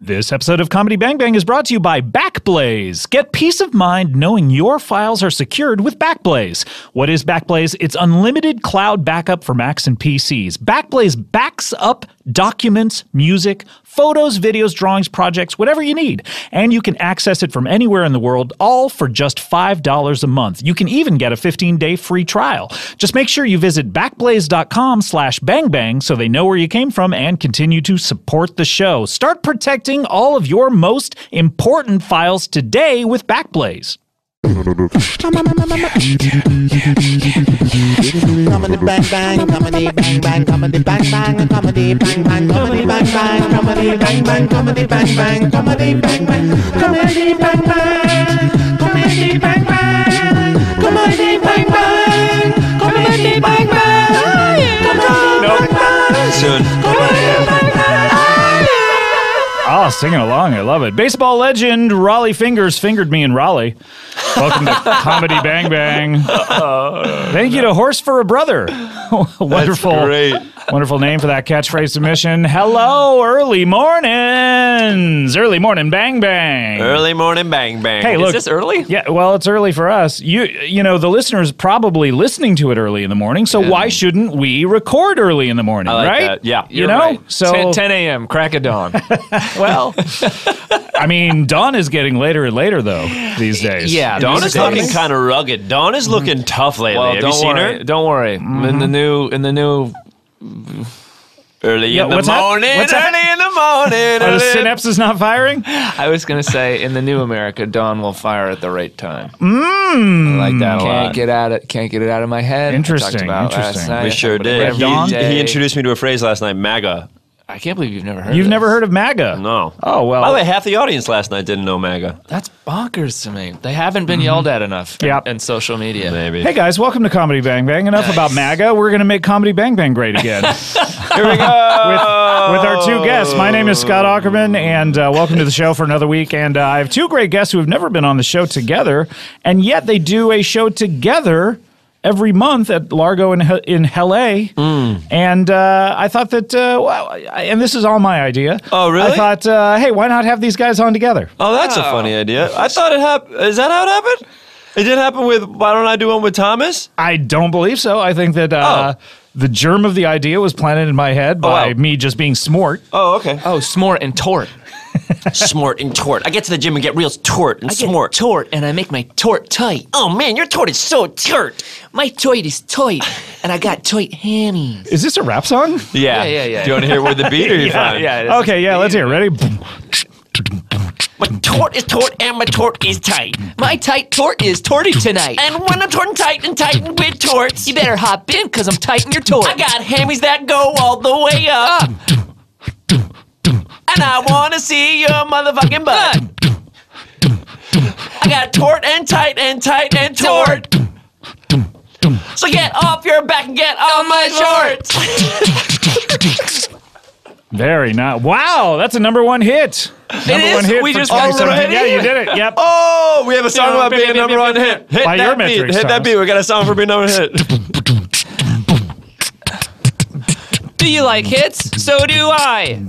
This episode of Comedy Bang Bang is brought to you by Backblaze. Get peace of mind knowing your files are secured with Backblaze. What is Backblaze? It's unlimited cloud backup for Macs and PCs. Backblaze backs up documents, music, photos, videos, drawings, projects, whatever you need. And you can access it from anywhere in the world, all for just $5 a month. You can even get a 15-day free trial. Just make sure you visit backblaze.com/bangbang so they know where you came from and continue to support the show. Start protecting all of your most important files today with Backblaze. Oh, singing along. I love it. Baseball legend Raleigh Fingers fingered me in Raleigh. Welcome to Comedy Bang Bang. Thank you to Horse for a Brother. Wonderful. That's great. Wonderful name for that catchphrase submission. Hello, early mornings. Early morning Bang Bang. Early morning Bang Bang. Hey, look. Is this early? Yeah, well, it's early for us. You know, the listener's probably listening to it early in the morning, so why shouldn't we record early in the morning, right? That. Yeah. Right. So 10 a.m., crack of dawn. Well, I mean, dawn is getting later and later, though, these days. Yeah. Dawn is looking kind of rugged. Dawn is looking tough lately. Well, Have you seen her? Don't worry. Mm-hmm. In the new... Early in the morning. Are the synapses not firing? I was going to say, in the new America, dawn will fire at the right time. I like that a lot. Can't get it out of my head. Interesting. We sure did. He introduced me to a phrase last night, MAGA. I can't believe you've never heard of it. You've never heard of MAGA? No. Oh, well. By the way, half the audience last night didn't know MAGA. That's bonkers to me. They haven't been yelled at enough in social media. Maybe. Hey, guys, welcome to Comedy Bang Bang. Enough about MAGA. We're going to make Comedy Bang Bang great again. Here we go. With our two guests. My name is Scott Aukerman, and welcome to the show for another week. And I have two great guests who have never been on the show together, and yet they do a show together every month at Largo in L.A. And I thought that, and this is all my idea. Oh, really? I thought, hey, why not have these guys on together? Oh, that's a funny idea. I thought it happened. Is that how it happened? It did happen with, why don't I do one with Thomas? I don't believe so. I think that the germ of the idea was planted in my head by me just being smart. Oh, okay. Oh, smart and tort. Smart and tort. I get to the gym and get real tort and smart. I get tort and I make my tort tight. Oh man, your tort is so tort. My tort is tight, and I got tight hammies. Is this a rap song? Yeah. Do you want to hear it with the beat or you fine? Yeah. Okay, let's hear it. Ready? My tort is tort and my tort is tight. My tight tort is torty tonight. And when I'm tortin' tight and tightin' with torts, you better hop in because I'm tightin' your tort. I got hammies that go all the way up. And I want to see your motherfucking butt. I got tort and tight and tight and tort. So get off your back and get on my shorts. Very nice. Wow, that's a number 1 hit. Number 1 hit. We just already. Yeah, you did it. Yep. Oh, we have a song about being number 1 hit. Hit that beat. Hit that beat. We got a song for being number 1 hit. Do you like hits? So do I.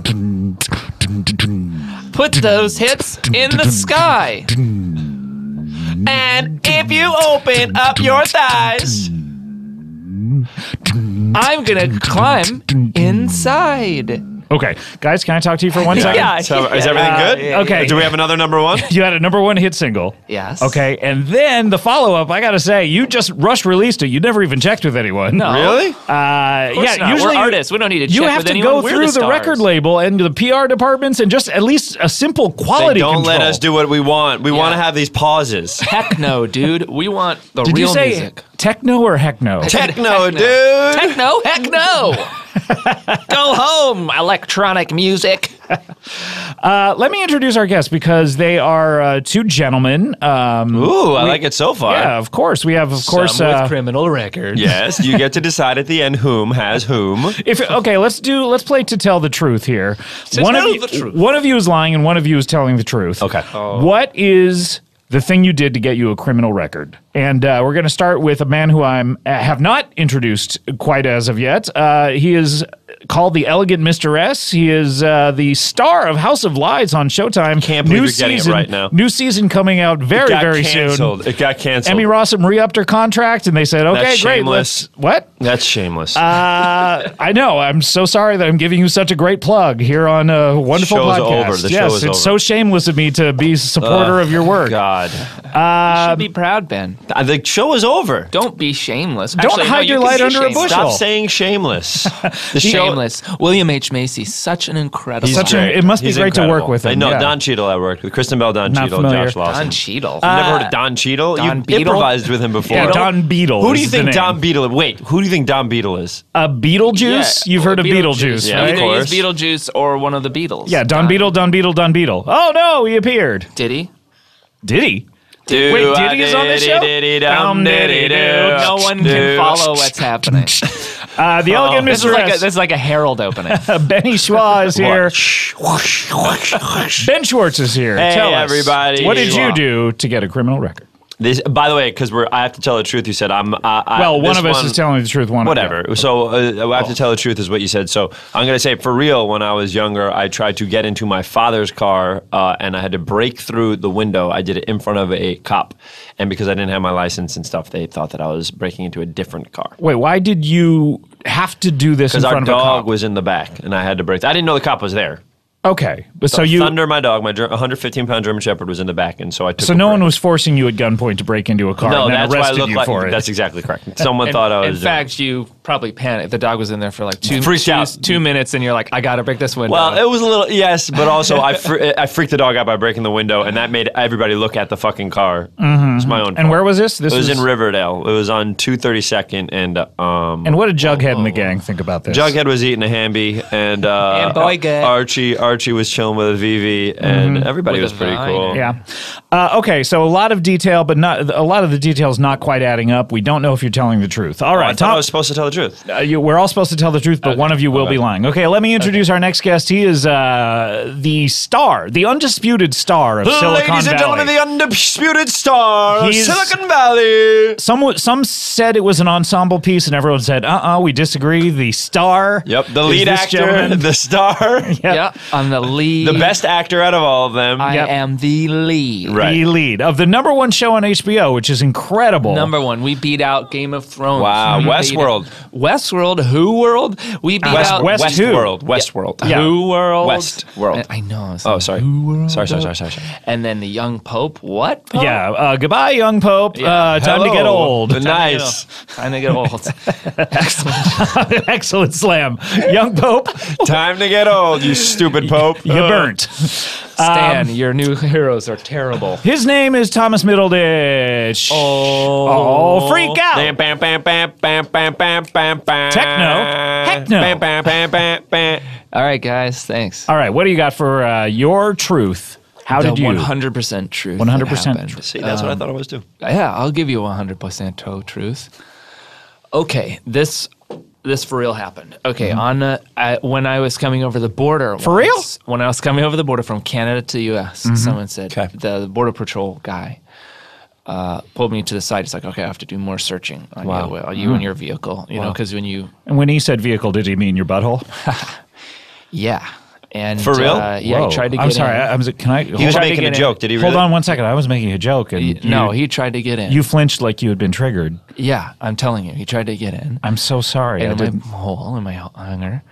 Put those hits in the sky. And if you open up your thighs, I'm gonna climb inside. Okay, guys, can I talk to you for one second? Yeah. So, is everything good? Okay. Do we have another number 1? You had a number 1 hit single. Yes. Okay, and then the follow-up, I gotta say, you just rush-released it. You never even checked with anyone. No. Really? Of course not. Usually we're artists. We don't need to check with anyone. You have to go through the record label and the PR departments and just at least a simple quality control. They don't let us do what we want. We want to have these pauses. Heck no, dude. We want the real music. Did you say techno or heck no? Techno, dude. Techno? Heck no. Go home, electronic music. Let me introduce our guests because they are two gentlemen. Ooh, I like it so far. Yeah, of course. We have, of course, some with criminal records. Yes, you get to decide at the end whom has whom. Let's play to tell the truth here. One of you is lying and one of you is telling the truth. Okay. Oh. What is the thing you did to get you a criminal record? And we're going to start with a man who I have not introduced quite as of yet. He is called The Elegant Mistress. He is the star of House of Lies on Showtime. Can't believe you're getting it right now. New season coming out very soon. It got canceled. Emmy Rossum re-upped her contract, and they said, okay, that's great. Shameless. What? That's shameless. I know. I'm so sorry that I'm giving you such a great plug here on a wonderful podcast. Over. The show is over. It's so shameless of me to be a supporter of your work. God. You should be proud, Ben. The show is over. Don't be shameless. Don't hide your light under a bushel. Stop saying shameless. The Shameless. William H. Macy, such an incredible. It must be great to work with him. I know. Yeah. Don Cheadle I worked with. Kristen Bell, Don Cheadle, and Josh Lawson. Don Cheadle. You've never heard of Don Cheadle? Don Beadle? You improvised with him before. Yeah, Don Beadle. Who do you think Don Beadle is? Wait, who do you think Don Beadle is? Beetlejuice? Yeah. You've heard of Beetlejuice, yeah, right? Of course. Either he's Beetlejuice or one of the Beatles. Yeah, Don Beadle, Don Beadle, Don Beadle. Oh, no, he appeared. Did he? Did he? Do wait, Diddy is on this show? No one can follow what's happening. The Elegant Mistress. This is like a Herald opening. Benny Schwa is here. Ben Schwartz is here. Hey, tell us, everybody. What did you do to get a criminal record? By the way, because I have to tell the truth. You said I'm. Well, one of us is telling the truth. One, whatever. Yeah. So I have to tell the truth is what you said. So I'm going to say for real. When I was younger, I tried to get into my father's car and I had to break through the window. I did it in front of a cop, and because I didn't have my license and stuff, they thought that I was breaking into a different car. Wait, why did you have to do this in front of a cop? Because our dog was in the back, and I had to break. I didn't know the cop was there. Okay, but so you Thunder, my dog, my 115-pound German Shepherd was in the back, and so I took. So no one was forcing you at gunpoint to break into a car. No, and that's why I looked like it. That's exactly correct. Someone thought I was. In fact, you probably panicked. The dog was in there for like two minutes, and you're like, I gotta break this window. Well, it was a little but also I freaked the dog out by breaking the window, and that made everybody look at the fucking car. Mm-hmm. It's my own. And where was this? This was in Riverdale. It was on 232nd, and. And what did Jughead and the gang think about this? Jughead was eating a hamby, and Archie was chilling with Vivi, and everybody was pretty cool. Yeah. Okay, so a lot of detail, but not quite adding up. We don't know if you're telling the truth. All right, I was supposed to tell the truth. We're all supposed to tell the truth, but one of you will be lying. Okay, let me introduce our next guest. He is the star, the undisputed star of Silicon Valley. Ladies and gentlemen, the undisputed star of Silicon Valley. Some said it was an ensemble piece, and everyone said, we disagree. The star. Yep, the lead actor, the star. Yep. I'm the lead. The best actor out of all of them. I am the lead. Right. The lead of the #1 show on HBO, which is incredible. #1. We beat out Game of Thrones. Wow. Westworld. Westworld. Who World? We beat out Westworld. Westworld. Yeah. Who World? Westworld. I know. Oh, sorry. Who World? Sorry. And then the Young Pope. What? Pope? Yeah. Goodbye, Young Pope. Yeah. Time to get old. Nice. Time to get old. Excellent. Excellent slam. Young Pope. Time to get old, you stupid Pope. You burnt. Stan, your new heroes are terrible. His name is Thomas Middleditch. Oh. Freak out. Techno. Heck no. All right, guys. Thanks. All right. What do you got for your truth? How did you? 100% truth. 100%. See, that's what I thought it was, too. Yeah, I'll give you 100% truth. Okay, this for real happened. Okay, when I was coming over the border. For real? When I was coming over the border from Canada to the U.S., someone said, the border patrol guy pulled me to the side. He's like, okay, I have to do more searching on you and your vehicle. You know, because when you... And when he said vehicle, did he mean your butthole? Yeah. And, for real? Yeah, he tried to get in. I'm sorry, he was making a joke. Did he really? Hold on one second. I was making a joke. And no, he tried to get in. You flinched like you had been triggered. Yeah, I'm telling you. He tried to get in. I'm so sorry. In my hunger.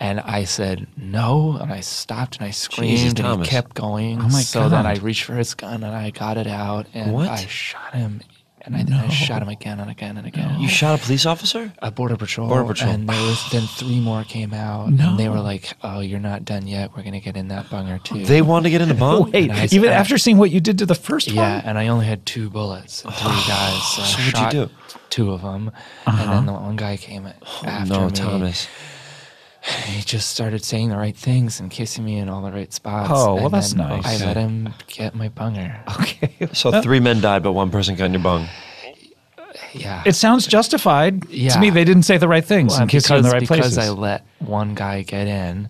And I said, no. And I stopped and I screamed. Jesus, and Thomas. He kept going. Oh my God. Then I reached for his gun and I got it out. And I shot him. And I shot him again and again and again. You shot a police officer? A border patrol. And there was, then 3 more came out. No. And they were like, oh, you're not done yet. We're going to get in that bunger, too. They wanted to get in the bung? Wait, even after seeing what you did to the first one? Yeah, and I only had 2 bullets. 3 guys. So I shot 2 of them. And then the one guy came after me. Thomas. He just started saying the right things and kissing me in all the right spots. Oh, well, that's nice. I let him get my bunger. Okay. So 3 men died, but 1 person got in your bung. Yeah. It sounds justified. Yeah. To me, they didn't say the right things and kissed me in the right places. Because I let one guy get in,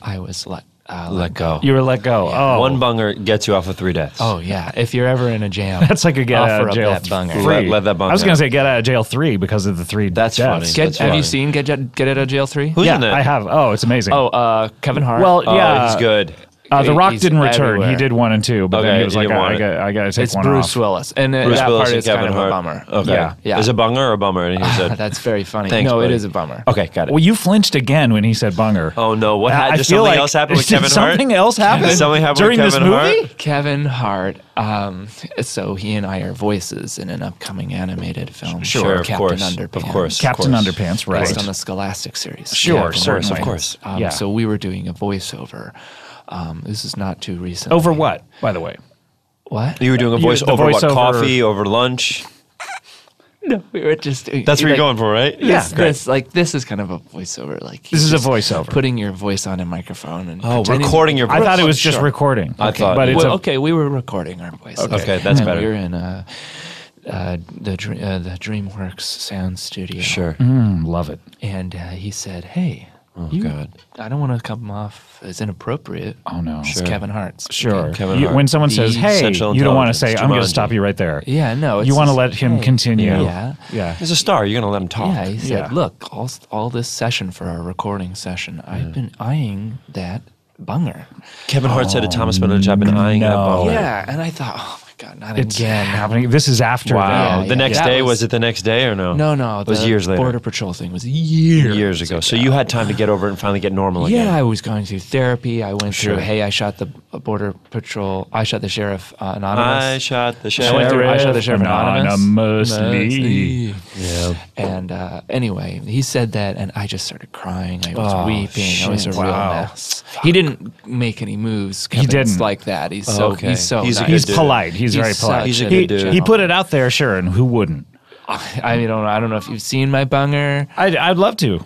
I was let Let go. You were let go. Yeah. Oh. One bunger gets you off of 3 days. Oh, yeah. If you're ever in a jam. That's like a get out of jail that bunger. Let that bunger. I was going to say get out of jail 3 because of the 3 deaths. Funny. Have you seen Get Out of Jail 3? Who's in that? I have. Oh, it's amazing. Oh, Kevin Hart. Well, yeah. He's good. The Rock didn't return. Everywhere. He did 1 and 2, but then he was like, I got to take it's 1 Bruce off. It's Bruce Willis. And that Willis part is Kevin kind of a bummer. Okay. Yeah. Is it bunger or a bummer? And he said, that's very funny. Thanks, no, buddy. It is a bummer. Okay, got it. Well, you flinched again when he said bunger. Oh, no. What happened? Did something else happen with Kevin Hart? Something else happened? Something happened with Kevin Hart? Kevin Hart. So he and I are voices in an upcoming animated film. Sure, of course. Captain Underpants. Of course. Captain Underpants, right. Based on the Scholastic series. Sure, certainly. Of course. So we were doing a voiceover. This is not too recent. Over what, by the way? What? You were doing a voice over what? Coffee, over lunch? No, we were just doing... That's what you're going for, right? Yeah. This is kind of a voiceover. This is a voiceover. Putting your voice on a microphone and... Oh, recording your voice. I thought it was just recording. Okay, I thought... But okay, we were recording our voice. Okay, that's better. We were in the DreamWorks sound studio. Sure. Love it. And he said, hey... Oh, God. I don't want to come off as inappropriate. Oh, no. It's Kevin Hart. Sure. Kevin Hart. When someone says, hey, you don't want to say, I'm going to stop you right there. Yeah, no. You want to let him continue. Yeah. He's a star. You're going to let him talk. Yeah, he said, look, all this session for our recording session, I've been eyeing that bunger. Kevin Hart said to Thomas Middleditch, I've been eyeing that bunger. Yeah, and I thought, oh, God, not again. Happening. This is after. Wow. The next day was it? The next day or no? No. It was years later. Border Patrol thing was years ago. So you had time to get over it and finally get normal again. Yeah, I was going through therapy. I went through. Hey, I shot the Border Patrol. I shot the sheriff anonymous. I shot the sheriff anonymous. Anonymously. Yeah. And anyway, he said that, and I just started crying. I was weeping. Shit. I was a real mess. Fuck. He didn't make any moves. He didn't like that. He's he's polite. He's very polite. He's a good dude. He put it out there, sure, and who wouldn't? I don't know if you've seen my bunger. I'd love to.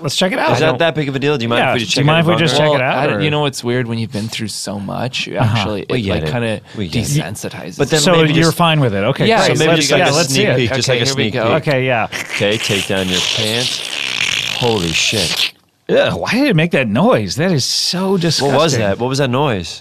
Let's check it out. Is that that big of a deal? Do you mind if we just check it out? Check it out? You know what's weird? When you've been through so much, actually, it kind of desensitizes. But then so you're fine with it. Okay. Yeah, so maybe just like a sneak peek. Just like a sneak peek. Okay, yeah. Okay, take down your pants. Holy shit. Why did it make that noise? That is so disgusting. What was that? What was that noise?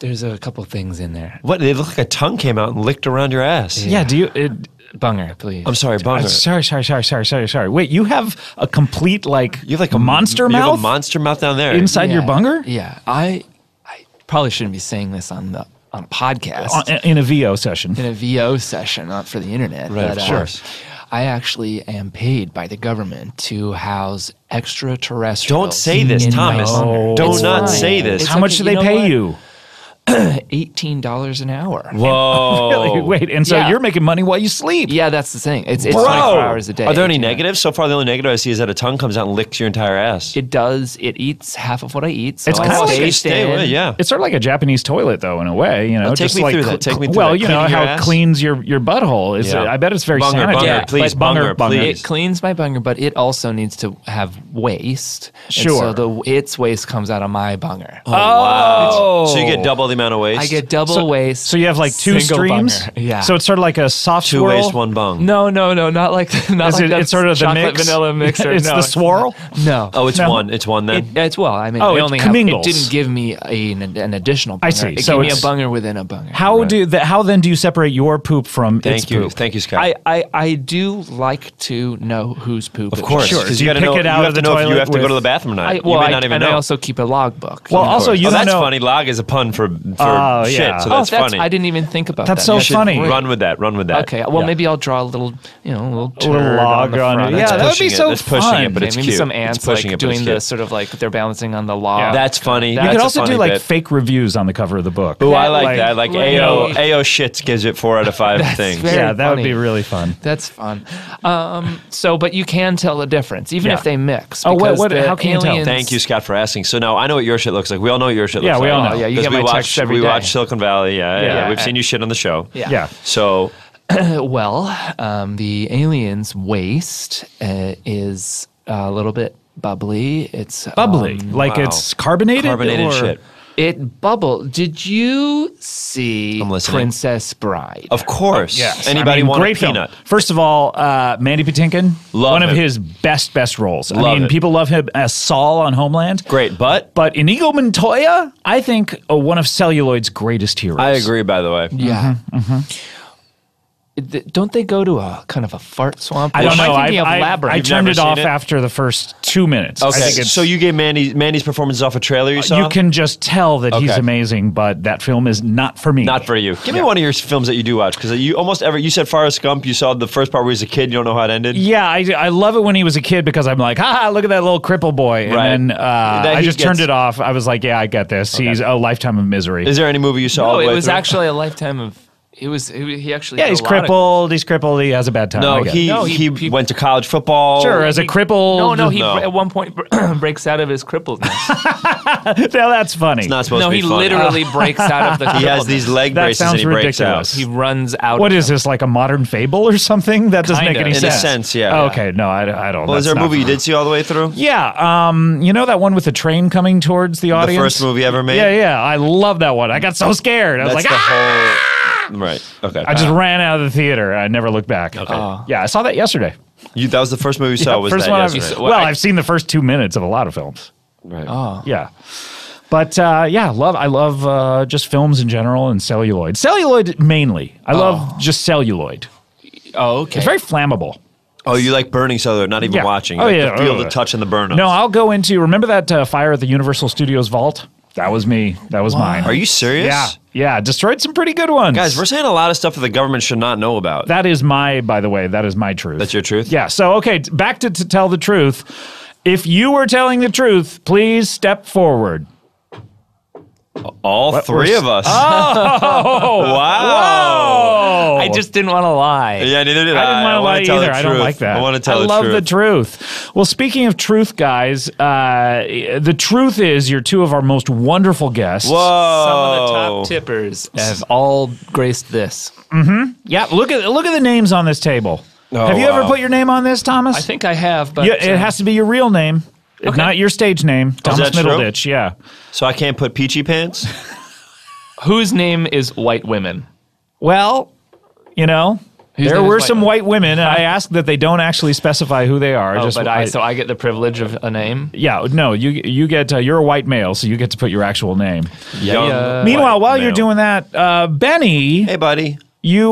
There's a couple things in there. What? It looked like a tongue came out and licked around your ass. Yeah. Do you? Bunger, please. I'm sorry, bunger. Sorry. Wait, you have a complete you have a monster mouth. You have a monster mouth down there inside your bunger. Yeah. I probably shouldn't be saying this on a podcast in a VO session. In a VO session, not for the internet. Right. But, of course. I actually am paid by the government to house extraterrestrials. Don't say this, Thomas. Say this. How much do they pay you? $18 an hour. Whoa! Really? Wait, and so you're making money while you sleep. Yeah, that's the thing. It's 24 hours a day. Are there any negatives? So far, the only negative I see is that a tongue comes out and licks your entire ass. It does. It eats half of what I eat. So it's kind of it's sort of like a Japanese toilet, though, in a way. You know, Take me through that. You know how it cleans your butthole. I bet it's very sanitary. Bunger, please. It cleans my bunger, but it also needs to have waste. Sure. And so its waste comes out of my bunger. Oh, wow! So you get double the amount of waste. I get double waste. So you have like 2 streams? Bunger. Yeah. So it's sort of like a soft swirl? 2 waste, 1 bung. No, not like not like that. It's sort of the chocolate mix? Vanilla mixer. It's the swirl? No. Oh, it's one then? It didn't give me an additional bunger. I see. It gave me a bunger within a bunger. How then do you separate your poop from its poop? Thank you, Scott. I do like to know whose poop it is. Of course. Sure. Because you pick it out of the toilet. You have to go to the bathroom or not. You may not even know. And I also keep a logbook. Well, also, you don't know. That's funny. Log is a pun for shit, so that's funny. I didn't even think about that. That's so funny. Run with that. Okay, well, maybe I'll draw a little log on it. Yeah, that would be so fun. Pushing it, but it's maybe some ants doing this sort of they're balancing on the log. Yeah. That's funny. You could also do fake reviews on the cover of the book. Oh, I like that. Like AO Shits gives it 4 out of 5 things. Yeah, that would be really fun. That's fun. But you can tell the difference, even if they mix. Oh, how can you tell? Thank you, Scott, for asking. So now I know what your shit looks like. We all know what your shit looks like. Yeah, we all know. Yeah, you get my text every day. We watch Silicon Valley. Yeah. We've seen you shit on the show. Yeah. So, the aliens' waste is a little bit bubbly. It's bubbly, it's carbonated shit. It bubbled. Did you see Princess Bride? Of course. Yes. Anybody want great a peanut? Film. First of all, Mandy Patinkin, one of his best roles. I mean, people love him as Saul on Homeland. Great, but Inigo Montoya, I think one of celluloid's greatest heroes. I agree, by the way. Yeah. Mm-hmm, mm-hmm. Don't they go to a kind of a fart swamp? I don't know. I turned it off after the first 2 minutes. Okay, I think so you gave Mandy's performance off a trailer you saw? You can just tell that he's amazing, but that film is not for me. Not for you. Give me one of your films that you do watch, because you said Forrest Gump. You saw the first part where he was a kid. You don't know how it ended. Yeah, I love it when he was a kid because I'm like, ha, look at that little cripple boy. And then I just turned it off. I was like, yeah, I get this. Okay. He's a lifetime of misery. Is there any movie you saw all the way through? No, it was actually a lifetime of... He actually. Yeah, he's crippled. He has a bad time. No, he went to college football. Sure, as a cripple. No, at one point breaks out of his crippledness. Now that's funny. It's not supposed to be funny. No, he literally breaks out of the crippledness. He has these leg braces and he breaks out. He runs out. What is this, like a modern fable or something? That doesn't make any sense. In a sense, yeah. Oh, okay, no, I don't know. Well, is there a movie you did see all the way through? Yeah, you know that one with the train coming towards the audience? The first movie ever made? Yeah, I love that one. I got so scared. I was like, Right. Okay. I just ran out of the theater. I never looked back. Okay. Yeah, I saw that yesterday. That was the first movie you saw. I've seen the first 2 minutes of a lot of films. Right. Oh. Yeah. But I love just films in general and celluloid. Celluloid mainly. I love just celluloid. Oh, okay. It's very flammable. Oh, you like burning celluloid, not even watching. You feel the touch and the burn-ups. No, I'll go into, remember that fire at the Universal Studios vault? That was me. That was mine. Are you serious? Yeah. Destroyed some pretty good ones. Guys, we're saying a lot of stuff that the government should not know about. That is my, by the way, that is my truth. That's your truth? Yeah. So, okay, back to tell the truth. If you were telling the truth, please step forward. All three of us. Oh, wow. Whoa. I just didn't want to lie. Yeah, neither did I. I didn't want to lie either. I don't like that. I want to tell the truth. I love the truth. Well, speaking of truth, guys, the truth is you're two of our most wonderful guests. Whoa. Some of the top tippers have all graced this. Mm-hmm. Yeah, look at the names on this table. Oh, have you ever put your name on this, Thomas? I think I have, but... it has to be your real name. Okay. Not your stage name, Thomas Middleditch, yeah. So I can't put Peachy Pants? Whose name is White Women? Well, you know, there were some white women, and I asked that they don't actually specify who they are. So I get the privilege of a name? Yeah, no, you get, you're a white male, so you get to put your actual name. Yeah. Meanwhile, while you're doing that, Benny. Hey, buddy. You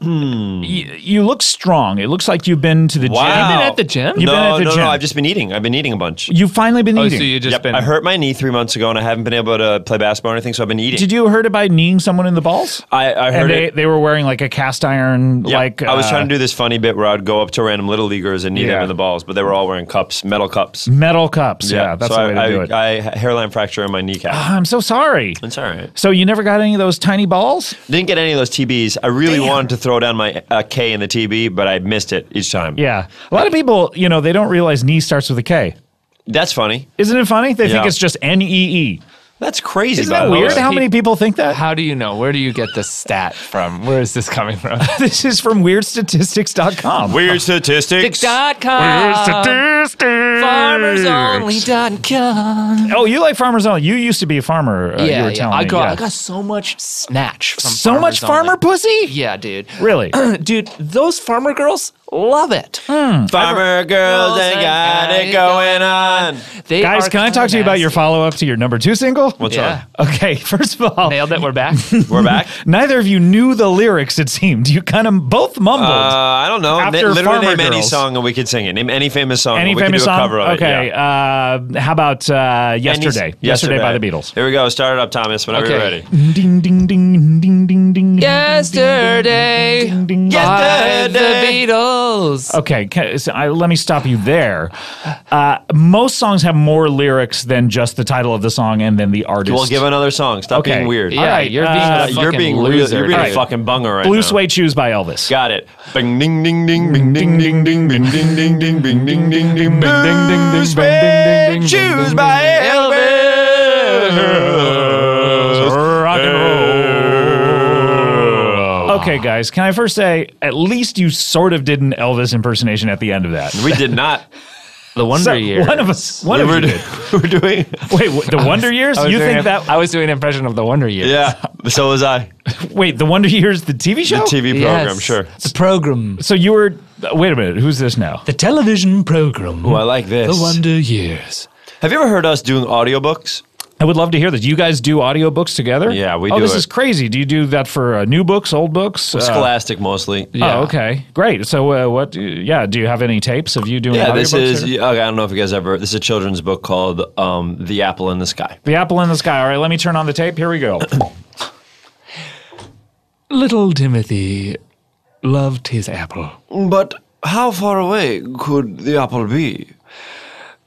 look strong. It looks like you've been to the gym. You've been at the gym? No, I've just been eating. I've been eating a bunch. You've finally been eating. So you just I hurt my knee 3 months ago, and I haven't been able to play basketball or anything, so I've been eating. Did you hurt it by kneeing someone in the balls? I heard it. They were wearing like a cast iron. Yeah, I was trying to do this funny bit where I would go up to random little leaguers and knee them in the balls, but they were all wearing cups, metal cups. Metal cups, yeah. That's the way to do it. I hairline fracture in my kneecap. Oh, I'm so sorry. It's all right. So you never got any of those tiny balls? Didn't get any of those I really wanted to throw down my K in the TB, but I missed it each time. Yeah. A lot of people, you know, they don't realize knee starts with a K. That's funny. Isn't it funny? They think it's just N-E-E. That's crazy. Isn't that weird how many people think that? How do you know? Where do you get the stat from? Where is this coming from? This is from WeirdStatistics.com. FarmersOnly.com. Oh, you like Farmers Only. You used to be a farmer, you were telling me. I got so much snatch from farmer pussy? Yeah, dude. Really? Dude, those farmer girls... love it. Farmer girls ain't got it going on. Guys, can I talk to you about your follow-up to your #2 single? What's up? Okay, first of all. Nailed it, we're back. We're back? Neither of you knew the lyrics, it seemed. You kind of both mumbled. I don't know. Literally name any song and we could sing it. Name any famous song and we could do a cover of it. Okay, how about Yesterday? Yesterday by the Beatles. Here we go. Start it up, Thomas, whenever you're ready. Ding, ding, ding, ding, ding, ding. Yesterday by the Beatles. Okay, let me stop you there. Most songs have more lyrics than just the title of the song and then the artist. Well, give another song. Stop being weird. Yeah, all right, you're being loser. You're being a fucking bunger right now. Blue Suede Shoes by Elvis. Got it. Bing ding ding ding bing ding ding ding bing ding ding ding bing ding ding ding. Blue Suede Shoes by Elvis. Rock and roll. Okay, guys, can I first say, at least you sort of did an Elvis impersonation at the end of that. We did not. The Wonder Years. We're doing. Wait, The Wonder Years? You think that? I was doing an impression of The Wonder Years. Yeah, so was I. Wait, The Wonder Years, the TV show? The TV program, yes, sure. The program. So you were, wait a minute, who's this now? The television program. Oh, I like this. The Wonder Years. Have you ever heard us doing audiobooks? I would love to hear this. Do you guys do audiobooks together? Yeah, we do. Oh, this is crazy. Do you do that for new books, old books? Scholastic mostly. Yeah. Oh, okay. Great. So do you have any tapes of you doing audiobooks? Yeah, this is, I don't know if you guys ever, this is a children's book called The Apple in the Sky. The Apple in the Sky. All right, let me turn on the tape. Here we go. Little Timothy loved his apple. But how far away could the apple be?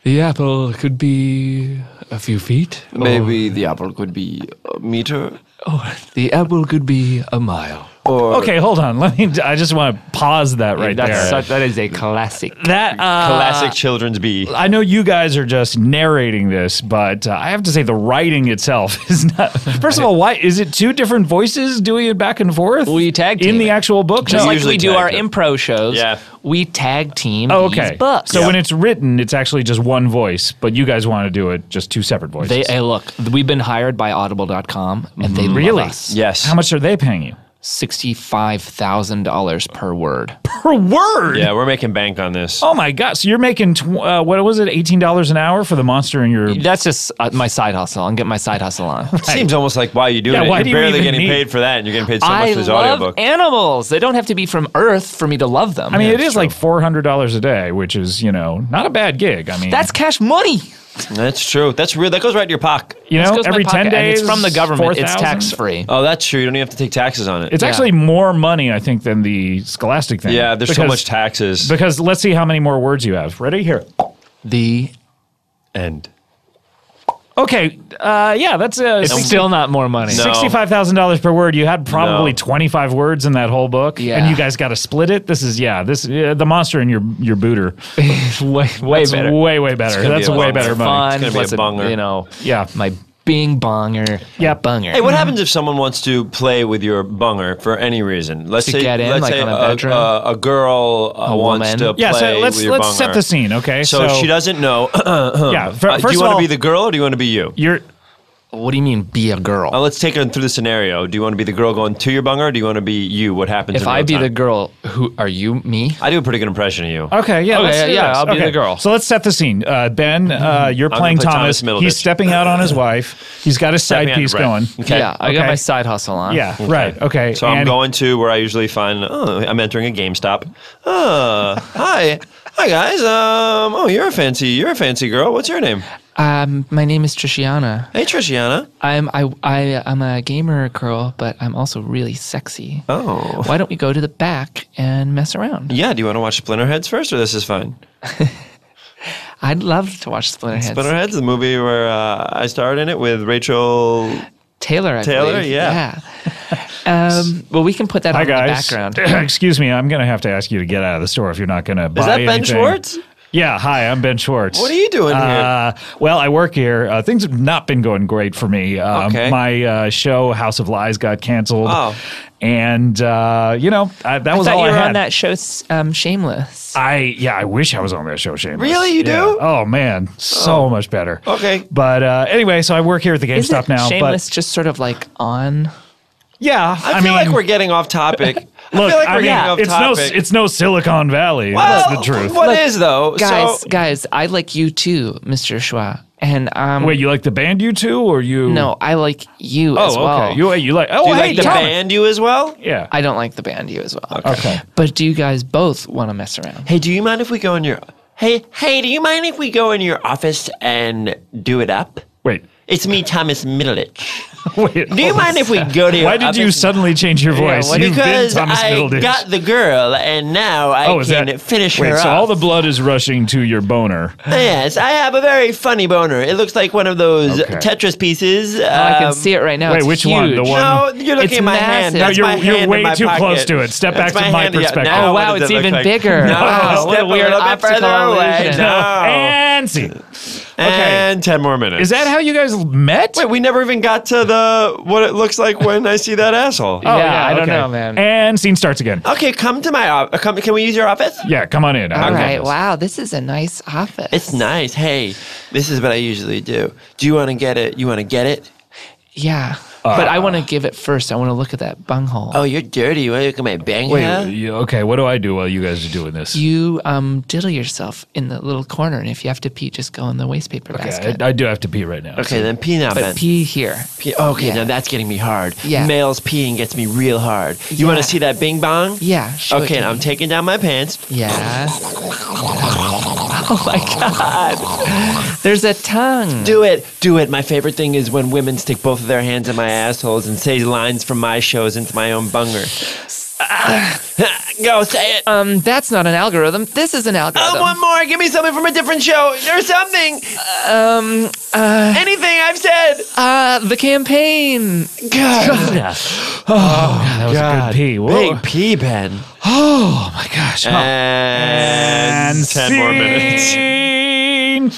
The apple could be a few feet. Maybe the apple could be a meter. Oh, the apple could be a mile. Or okay, hold on. I just want to pause that there. That is a classic. Classic children's B. I know you guys are just narrating this, but I have to say the writing itself is not. First of all, why is it two different voices doing it back and forth? We tag team in the actual book, just like we do our impro shows. Yeah. We tag team these books. So when it's written, it's actually just one voice, but you guys want to do it just two separate voices. Hey, look, we've been hired by Audible.com, and they love us. Yes. How much are they paying you? $65,000 per word. Per word? Yeah, we're making bank on this. Oh my God! So you're making what was it? $18 an hour for the monster in your. That's just my side hustle. I'm getting my side hustle on. Right. Seems almost like why are you doing it? You're barely getting paid for that, and you're getting paid so much for this audiobook. I love animals. They don't have to be from Earth for me to love them. I mean, it is like $400 a day, which is not a bad gig. I mean, that's cash money. That's true. That's real. That goes right to your pocket. Every 10 days. It's from the government. It's tax-free. Oh, that's true. You don't even have to take taxes on it. It's actually more money, I think, than the Scholastic thing. Yeah, there's so much taxes. Because let's see how many more words you have. Ready? Here. The end. Okay. That's it's still not more money. No. $65,000 per word. You had probably 25 words in that whole book, and you guys got to split it. This is the monster in your booter. way better. That's way better money. It's gonna be a bonger. My Bing bonger. Yeah, bonger. Hey, what happens if someone wants to play with your bonger for any reason? Let's say, a girl wants to play with your bonger. Let's set the scene, okay? So she doesn't know. Do you want to be the girl or do you want to be you? What do you mean, be a girl? Let's take her through the scenario. Do you want to be the girl going to your bunger, or do you want to be you? What happens if I be the girl? Who are you? Me? I do a pretty good impression of you. Okay, I'll be the girl. So let's set the scene. Ben, you're playing Thomas. He's stepping out on his wife. He's got his side piece going. Okay. Yeah, I got my side hustle on. Yeah, right. Okay. So I'm going to where I usually find. I'm entering a GameStop. Hi. Hi guys. You're a fancy girl. What's your name? My name is Trishiana. Hey, Trishiana. I'm a gamer girl, but I'm also really sexy. Oh. Why don't we go to the back and mess around? Yeah. Do you want to watch Splinterheads first, or this is fine? I'd love to watch Splinterheads. Splinterheads, the movie where I starred in it with Rachel Taylor. I believe. Yeah. Well, we can put that on the background. Excuse me. I'm gonna have to ask you to get out of the store if you're not gonna buy anything. Is that Ben Schwartz? Yeah, hi, I'm Ben Schwartz. What are you doing here? Well, I work here. Things have not been going great for me. My show, House of Lies, got canceled. Oh. And, that was all I had. I thought you were on that show, Shameless. I wish I was on that show, Shameless. Really? You do? Oh, man. So much better. Okay. But anyway, so I work here at the GameStop now. Shameless just sort of like on? Yeah. I feel like we're getting off topic. Look, it's no Silicon Valley. Well, that's the truth. Guys, I like U2, Mr. Schwa. And wait, you like the band U2 or you? No, I like you as well. Okay. You like? Oh, do you like the band you as well? Yeah. I don't like the band you as well. Okay. But do you guys both want to mess around? Hey, do you mind if we go in your? Hey, do you mind if we go in your office and do it up? Wait. It's me, Thomas Middleditch. Wait, do you mind if we go to your office? Why did you suddenly change your voice? Because I got the girl, and now I can finish her off. So all the blood is rushing to your boner. Yes, I have a very funny boner. It looks like one of those Tetris pieces. I can see it right now. Wait, which one? The one? No, you're looking at my hand. No, you're way too close to it. Step back to my perspective. Oh, wow, it's even bigger. No, step a little bit further away. And see. And 10 more minutes. Is that how you guys met? Wait, we never even got to the what it looks like when I see that asshole. Oh, yeah, I don't know, man. And scene starts again. Okay, come to my office. Can we use your office? Yeah, come on in. All right, wow, this is a nice office. It's nice. Hey, this is what I usually do. Do you want to get it? You want to get it? Yeah. But I want to give it first. I want to look at that bunghole. Oh, you're dirty. You want to look at my bunghole? Okay, what do I do while you guys are doing this? You diddle yourself in the little corner, and if you have to pee, just go in the wastepaper basket. I do have to pee right now. Okay, then pee now, Ben. But pee here. Now that's getting me hard. Yeah. Males peeing gets me real hard. You want to see that bing bong? Yeah, sure. Okay, now I'm taking down my pants. Yeah. Oh, my God. There's a tongue. Do it. Do it. My favorite thing is when women stick both of their hands in my assholes and say lines from my shows into my own bunger. Go, say it. That's not an algorithm. This is an algorithm. Oh, one more. Give me something from a different show or something. Anything I've said. The campaign. God. Oh, God. That was a good pee. Whoa. Big pee, Ben. Oh, my gosh. And 10 more minutes.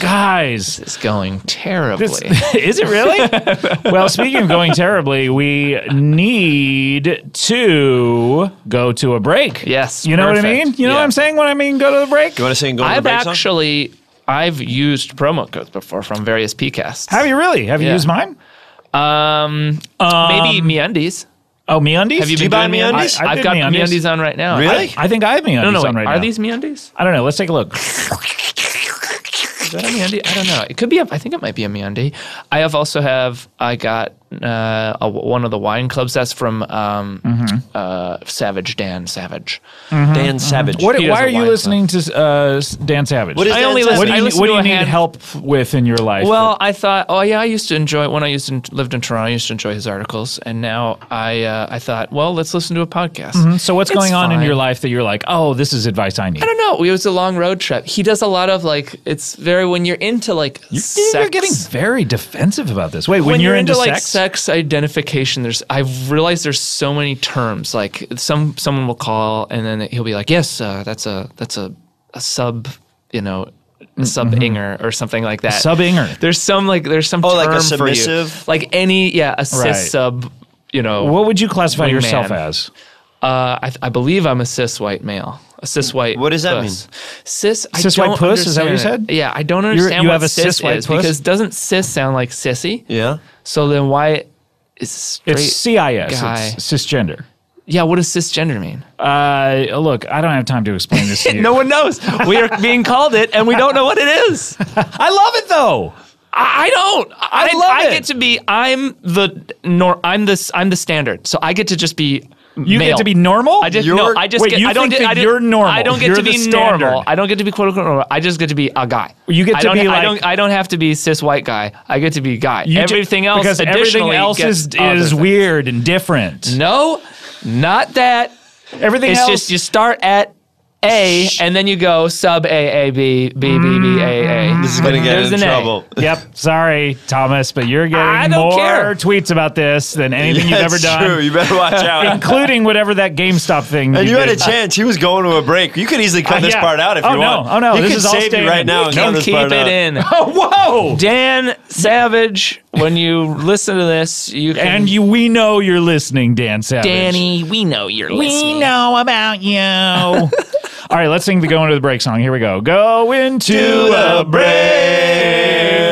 Guys. This is going terribly. Is it really? Well, speaking of going terribly, we need to go to a break. Yes. You know what I mean? You know what I'm saying when I mean go to the break? You want to sing go to the break song? I've used promo codes before from various PCasts. Have you really? Have you used mine? Maybe MeUndies. Oh, MeUndies? Have you been buying MeUndies? I've got MeUndies on right now. Really? I think I have MeUndies on right now. Are these MeUndies? I don't know. Let's take a look. Is that a MeUndie? I don't know. It could be. I think it might be a MeUndie. I have also have. I got one of the wine clubs. That's from Dan Savage. Mm-hmm. Dan Savage. Mm-hmm. Why are you listening to Dan Savage? What is Dan Savage? What do you need help with in your life? Well, I thought, I used to enjoy when I lived in Toronto. I used to enjoy his articles, and now I thought, well, let's listen to a podcast. Mm-hmm. So what's going on in your life that you're like, oh, this is advice I need? I don't know. It was a long road trip. He does a lot of when you're into sex. You're getting very defensive about this. Wait, when you're into sex identification, I've realized there's so many terms. Like someone will call and then he'll be like, yes, that's a sub, sub-inger or something like that. Sub-inger. There's some term like a submissive? For you. Like any, a cis sub, What would you classify yourself as? I believe I'm a cis white male. A cis white. What does that mean? Cis white puss? Is that what you said? Yeah, I don't understand you what have a cis white is puss? Because doesn't cis sound like sissy? Yeah. So then why is straight It's CIS. Guy. It's cisgender. Yeah, what does cisgender mean? Look, I don't have time to explain this to you. No one knows. We are being called it, and we don't know what it is. I love it though. I don't. I love it. I get to be. I'm the standard. So I get to just be. You male. Get to be normal? You're normal. I don't get to be normal. I don't get to be quote unquote normal. I just get to be a guy. You get to be like I don't have to be cis white guy. I get to be guy. Everything else is weird and different. No, not that. Everything else. It's just you start at A and then you go sub A B B B A. This is gonna get in trouble. Yep, sorry Thomas, but you're getting more tweets about this than anything you've ever done. That's true. You better watch out, including whatever that GameStop thing. And you had a chance. He was going to a break. You could easily cut this part out if you want. Oh no! You this is save all right now. You and can keep it out. In. Oh whoa! Dan Savage. When you listen to this, you can. We know you're listening, Dan Savage. Danny, we know you're listening. We know about you. All right, let's sing the Go Into the Break song. Here we go. Go into the break.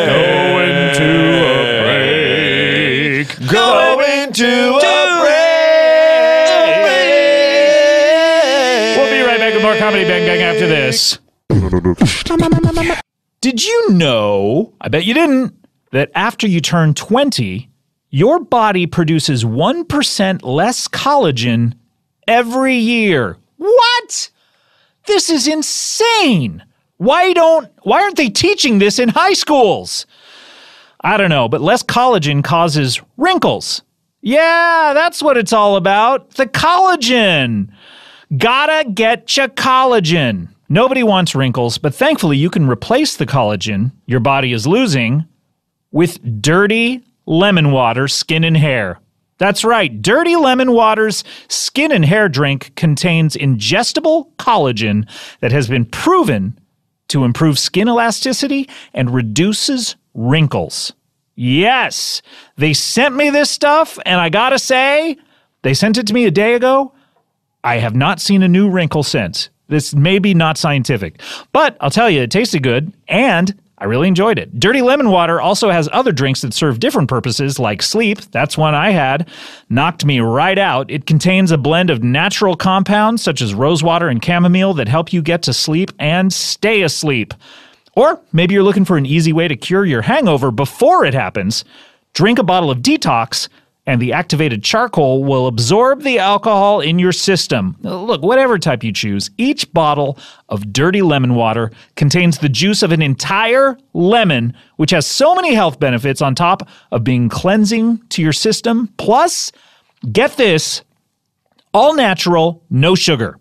Go into a break. Go into a break. We'll be right back with more Comedy Bang Bang after this. Did you know? I bet you didn't. That after you turn 20, your body produces 1% less collagen every year. What? This is insane. Why aren't they teaching this in high schools? I don't know, but less collagen causes wrinkles. Yeah, that's what it's all about. The collagen. Gotta get your collagen. Nobody wants wrinkles, but thankfully you can replace the collagen your body is losing with Dirty Lemon Water Skin and Hair. That's right, Dirty Lemon Water's Skin and Hair drink contains ingestible collagen that has been proven to improve skin elasticity and reduces wrinkles. Yes, they sent me this stuff, and I gotta say, they sent it to me a day ago. I have not seen a new wrinkle since. This may be not scientific, but I'll tell you, it tasted good, and I really enjoyed it. Dirty Lemon Water also has other drinks that serve different purposes, like sleep. That's one I had. Knocked me right out. It contains a blend of natural compounds, such as rosewater and chamomile, that help you get to sleep and stay asleep. Or maybe you're looking for an easy way to cure your hangover before it happens. Drink a bottle of Detox, and the activated charcoal will absorb the alcohol in your system. Look, whatever type you choose, each bottle of Dirty Lemon Water contains the juice of an entire lemon, which has so many health benefits on top of being cleansing to your system. Plus, get this, all natural, no sugar.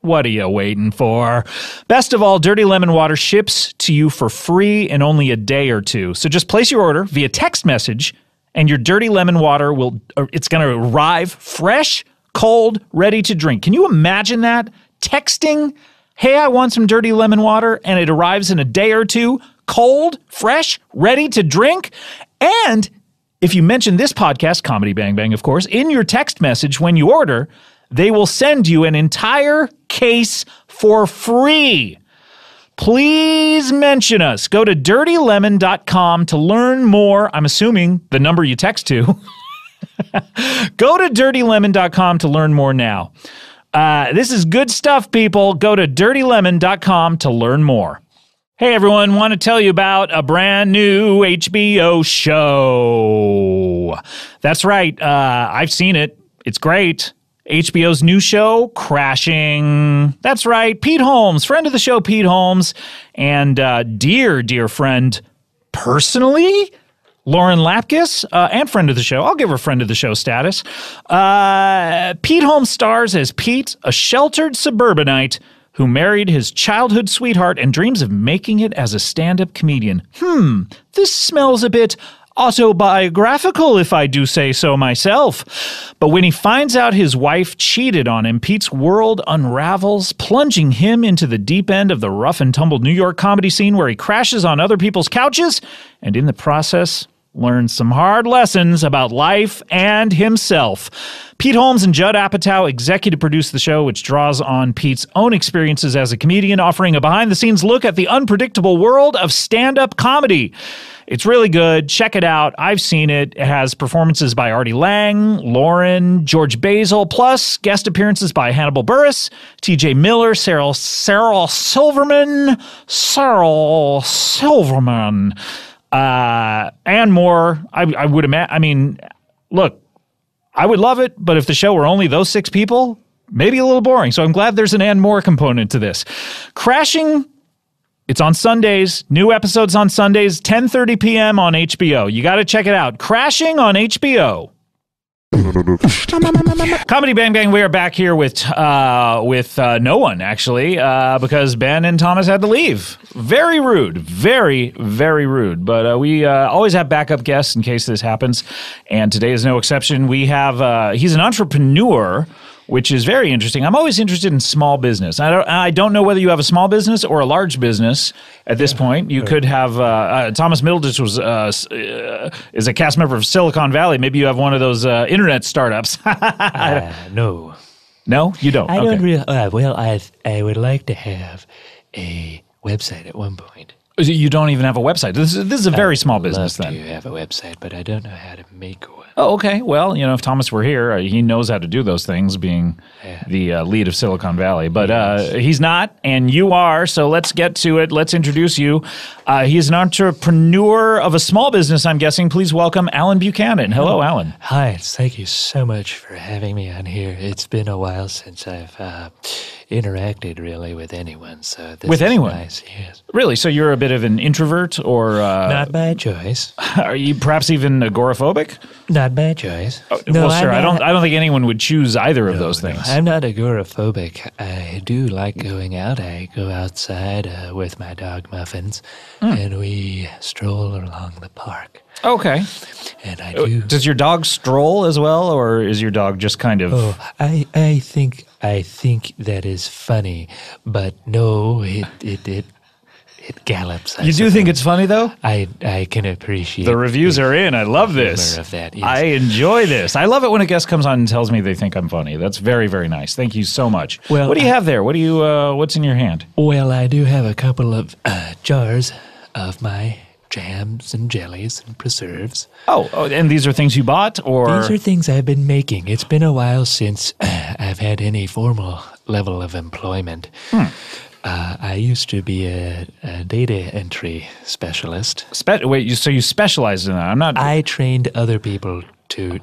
What are you waiting for? Best of all, Dirty Lemon Water ships to you for free in only a day or two. So just place your order via text message, and your Dirty Lemon Water it's going to arrive fresh, cold, ready to drink. Can you imagine that? Texting, hey, I want some Dirty Lemon Water, and it arrives in a day or two, cold, fresh, ready to drink. And if you mention this podcast, Comedy Bang Bang, of course, in your text message when you order, they will send you an entire case for free. Please mention us. Go to dirtylemon.com to learn more. I'm assuming the number you text to. Go to dirtylemon.com to learn more now. This is good stuff, people. Go to dirtylemon.com to learn more. Hey, everyone, want to tell you about a brand new HBO show. That's right. I've seen it. It's great. HBO's new show, Crashing. That's right, Pete Holmes, friend of the show, Pete Holmes, and dear, dear friend, personally, Lauren Lapkus, and friend of the show. I'll give her friend of the show status. Pete Holmes stars as Pete, a sheltered suburbanite who married his childhood sweetheart and dreams of making it as a stand-up comedian. This smells a bit autobiographical, if I do say so myself. But when he finds out his wife cheated on him, Pete's world unravels, plunging him into the deep end of the rough and tumble New York comedy scene where he crashes on other people's couches and in the process learns some hard lessons about life and himself. Pete Holmes and Judd Apatow executive produce the show, which draws on Pete's own experiences as a comedian, offering a behind-the-scenes look at the unpredictable world of stand-up comedy. It's really good. Check it out. I've seen it. It has performances by Artie Lang, Lauren, George Basil, plus guest appearances by Hannibal Buress, TJ Miller, Sarah Silverman, and more. I would imagine. I mean, look, I would love it, but if the show were only those six people, maybe a little boring. So I'm glad there's an and more component to this. Crashing. It's on Sundays, new episodes on Sundays, 10:30 p.m. on HBO. You got to check it out. Crashing on HBO. Comedy Bang Bang, we are back here with no one, actually, because Ben and Thomas had to leave. Very rude. Very, very rude. But we always have backup guests in case this happens, and today is no exception. We have he's an entrepreneur, which is very interesting. I'm always interested in small business. I don't know whether you have a small business or a large business at this point. You could have Thomas Middleditch is a cast member of Silicon Valley. Maybe you have one of those internet startups. No. No, you don't. I don't. Really, well, I would like to have a website at one point. You don't even have a website. This is a very small business then. I do have a website, but I don't know how to make one. Oh, okay. Well, you know, if Thomas were here, he knows how to do those things, being the lead of Silicon Valley. But yes, he's not, and you are, so let's get to it. Let's introduce you. He's an entrepreneur of a small business, I'm guessing. Please welcome Alan Buchanan. Hello, Alan. Hi. Thank you so much for having me on here. It's been a while since I've interacted, really, with anyone. So this with anyone? Nice. Yes. Really? So you're a bit of an introvert, or not by choice? Are you perhaps even agoraphobic? Not by choice. Oh, no, well, sure. I don't think anyone would choose either of those things. No, I'm not agoraphobic. I do like going out. I go outside with my dog Muffins, and we stroll along the park. Okay. And I do. Does your dog stroll as well, or is your dog just kind of? Oh, I think that is funny, but no, it it gallops. You do think it's funny, though? I can appreciate the reviews are in. I love this. Of that, yes. I enjoy this. I love it when a guest comes on and tells me they think I'm funny. That's very, very nice. Thank you so much. Well, what do you have there? What do you? What's in your hand? Well, I do have a couple of jars of my jams and jellies and preserves. Oh, and these are things you bought, or these are things I've been making. It's been a while since I've had any formal level of employment. I used to be a data entry specialist. Wait, so you specialized in that? I trained other people to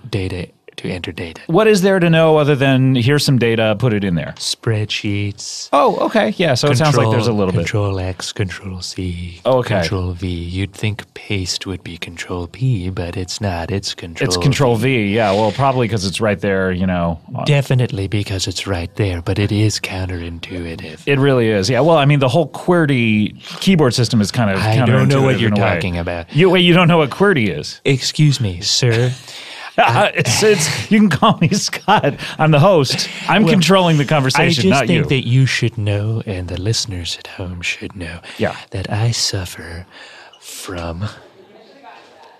enter data. What is there to know other than here's some data, put it in there? Spreadsheets. Oh, okay. Yeah, so it sounds like there's a little bit. Control X, Control C, okay. Control V. You'd think paste would be Control P, but it's not. It's Control V. It's Control V, yeah. Well, probably because it's right there, you know. Definitely because it's right there, but it is counterintuitive. It really is, yeah. Well, I mean, the whole QWERTY keyboard system is kind of counterintuitive. I don't know what you're talking about. Wait, you don't know what QWERTY is? Excuse me, sir. You can call me Scott. I'm the host. I'm controlling the conversation, not you. I just think that you should know, and the listeners at home should know, that I suffer from...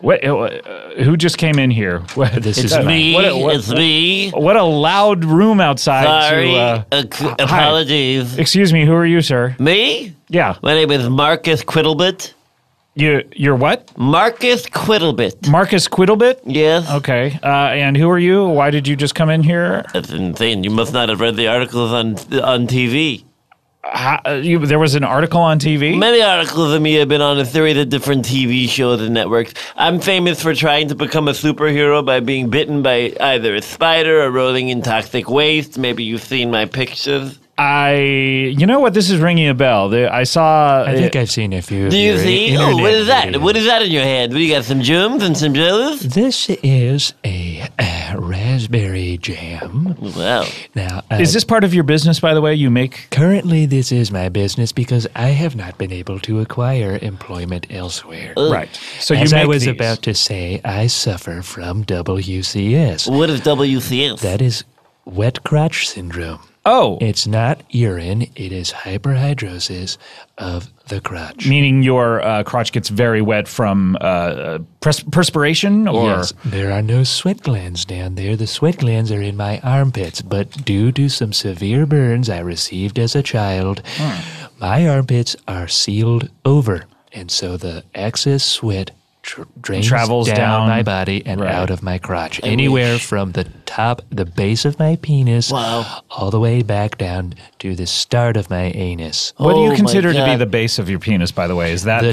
What, who just came in here? It's me. What a loud room outside. Sorry. Apologies. Hi. Excuse me, who are you, sir? Me? Yeah. My name is Marcus Quiddlebit. You're what? Marcus Quiddlebit. Marcus Quiddlebit? Yes. Okay. And who are you? Why did you just come in here? That's insane. You must not have read the articles on TV. There was an article on TV? Many articles of me have been on a series of different TV shows and networks. I'm famous for trying to become a superhero by being bitten by either a spider or rolling in toxic waste. Maybe you've seen my pictures. You know what? This is ringing a bell. I think I've seen a few. Do you see? Oh, what is that? Videos. What is that in your hand? What, you got some jams and some jellies? This is a raspberry jam. Wow. Now, is this part of your business, by the way? You make? Currently, this is my business because I have not been able to acquire employment elsewhere. Right. So as you make these. About to say, I suffer from WCS. What is WCS? That is wet crotch syndrome. Oh. It's not urine. It is hyperhidrosis of the crotch. Meaning your crotch gets very wet from perspiration? Or? Yes. There are no sweat glands down there. The sweat glands are in my armpits. But due to some severe burns I received as a child, my armpits are sealed over. And so the excess sweat travels down my body and out of my crotch. Anywhere from the base of my penis, all the way back down to the start of my anus. What do you consider to be the base of your penis, by the way? Is that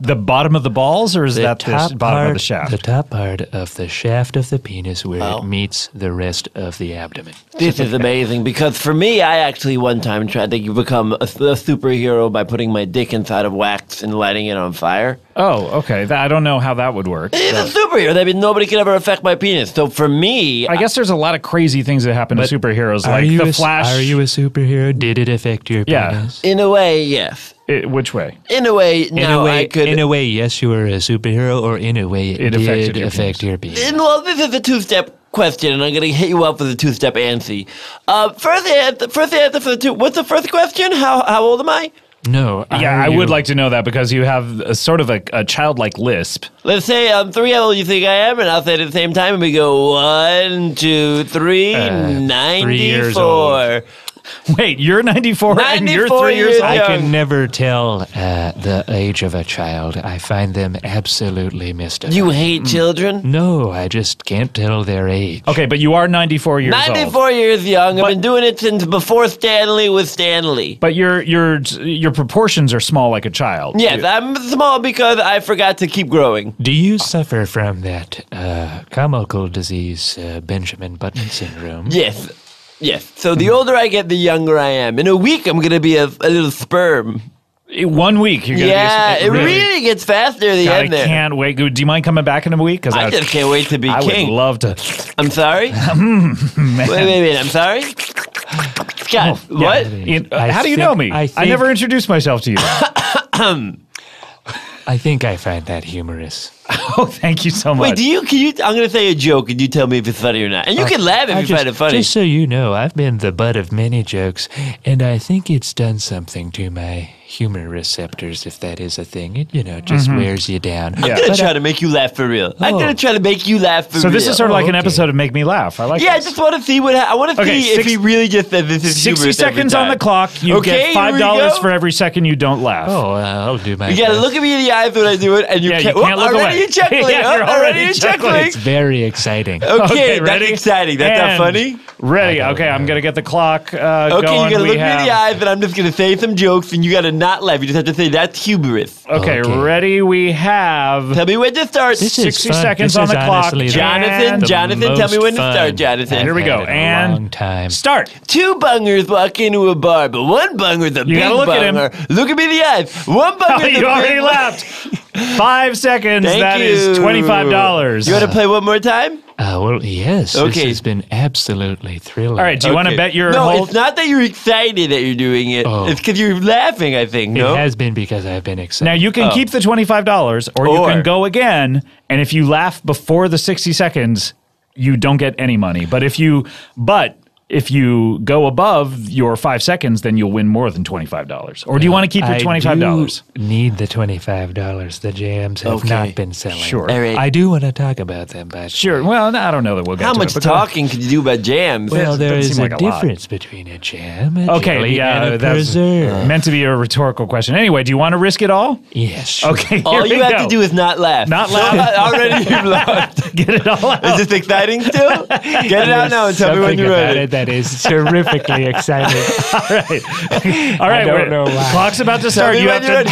the bottom of the balls, or is that the bottom of the shaft? The top part of the shaft of the penis where it meets the rest of the abdomen. This is amazing, because for me, I actually one time tried to become a superhero by putting my dick inside of wax and lighting it on fire. Oh, okay. I don't know how that would work. He's a superhero. I mean, nobody could ever affect my penis. So for me... I guess there's a lot of crazy things that happen to superheroes, like the Flash. Are you a superhero? Did it affect your penis? In a way, yes. Which way? In a way, no, I could... In a way, yes, you were a superhero, or in a way, it did affect your penis. Well, this is a two-step question, and I'm going to hit you up with a two-step answer. First answer for the two... What's the first question? How old am I? No. Yeah, I would like to know that, because you have sort of a childlike lisp. Let's say I'm 3 years old, you think I am, and I'll say it at the same time, and we go 1, 2, 3, 94. 3 years old. Wait, you're 94 and you're 3 years old? I can never tell the age of a child. I find them absolutely mystified. You hate children? No, I just can't tell their age. Okay, but you are 94 years old. 94 years young. I've been doing it since before Stanley was Stanley. But your proportions are small like a child. Yes, I'm small because I forgot to keep growing. Do you suffer from that comical disease, Benjamin Button syndrome? Yes. Yes. So the older I get, the younger I am. In a week, I'm going to be a little sperm. 1 week, you're going to be a sperm. Yeah, it really gets faster at the end there. I can't wait. Do you mind coming back in a week? I just can't wait to be king. I would love to. I'm sorry? Wait, I'm sorry? Scott, what? How do you know me? I never introduced myself to you. I think I find that humorous. Oh, thank you so much. Wait, can you I'm going to say a joke and you tell me if it's funny or not. And you can laugh if you find it funny. Just so you know, I've been the butt of many jokes, and I think it's done something to my humor receptors, if that is a thing. It, you know, just wears you down. Yeah. I'm going to try to make you laugh for real. Oh. I'm going to try to make you laugh for real. So this is sort of like an episode of Make Me Laugh. I like this. I just want to see what I want to see if he really just said this is humorous. 60 seconds on the clock. You get $5 for every second you don't laugh. Oh, I'll do my best. You got to look at me in the eyes when I do it, and you can't look away. You're chuckling. Yeah, you're already chuckling. It's very exciting. Okay, ready? That's exciting. That's not funny. Ready. Okay, I'm going to get the clock going. You got to look me in the eyes, and I'm just going to say some jokes, and you got to not laugh. You just have to say, that's humorous. Okay, ready? We have... Tell me when to start. This 60 seconds on the clock. Jonathan, tell me when to start, Jonathan. Here we go. And start. Two bungers walk into a bar, but one bunger's a big bunger. Look at me in the eyes. One bunger's a big bunger. You already laughed. 5 seconds. That is $25. You want to play one more time? Well, yes. Okay. This has been absolutely thrilling. All right. Do you want to bet your whole... No, it's not that you're excited that you're doing it. Oh. It's because you're laughing, I think, no? It has been because I've been excited. Now, you can keep the $25 or you can go again, and if you laugh before the 60 seconds, you don't get any money. But if you go above your 5 seconds, then you'll win more than $25. Or do you want to keep your $25? I do need the $25. The jams have not been selling. Sure. Right. I do want to talk about them. But sure. Well, I don't know that we'll get to it. How much talking can you do about jams? Well, there is a difference between a jam, and a preserve. That's meant to be a rhetorical question. Anyway, do you want to risk it all? Yes. Okay, all you have to do is not laugh. Not laugh. Already you've laughed. Get it all out. Is this exciting still? Get it out now and tell me when you're ready. That is terrifically exciting. All right. I don't know why. Clock's about to start. You have to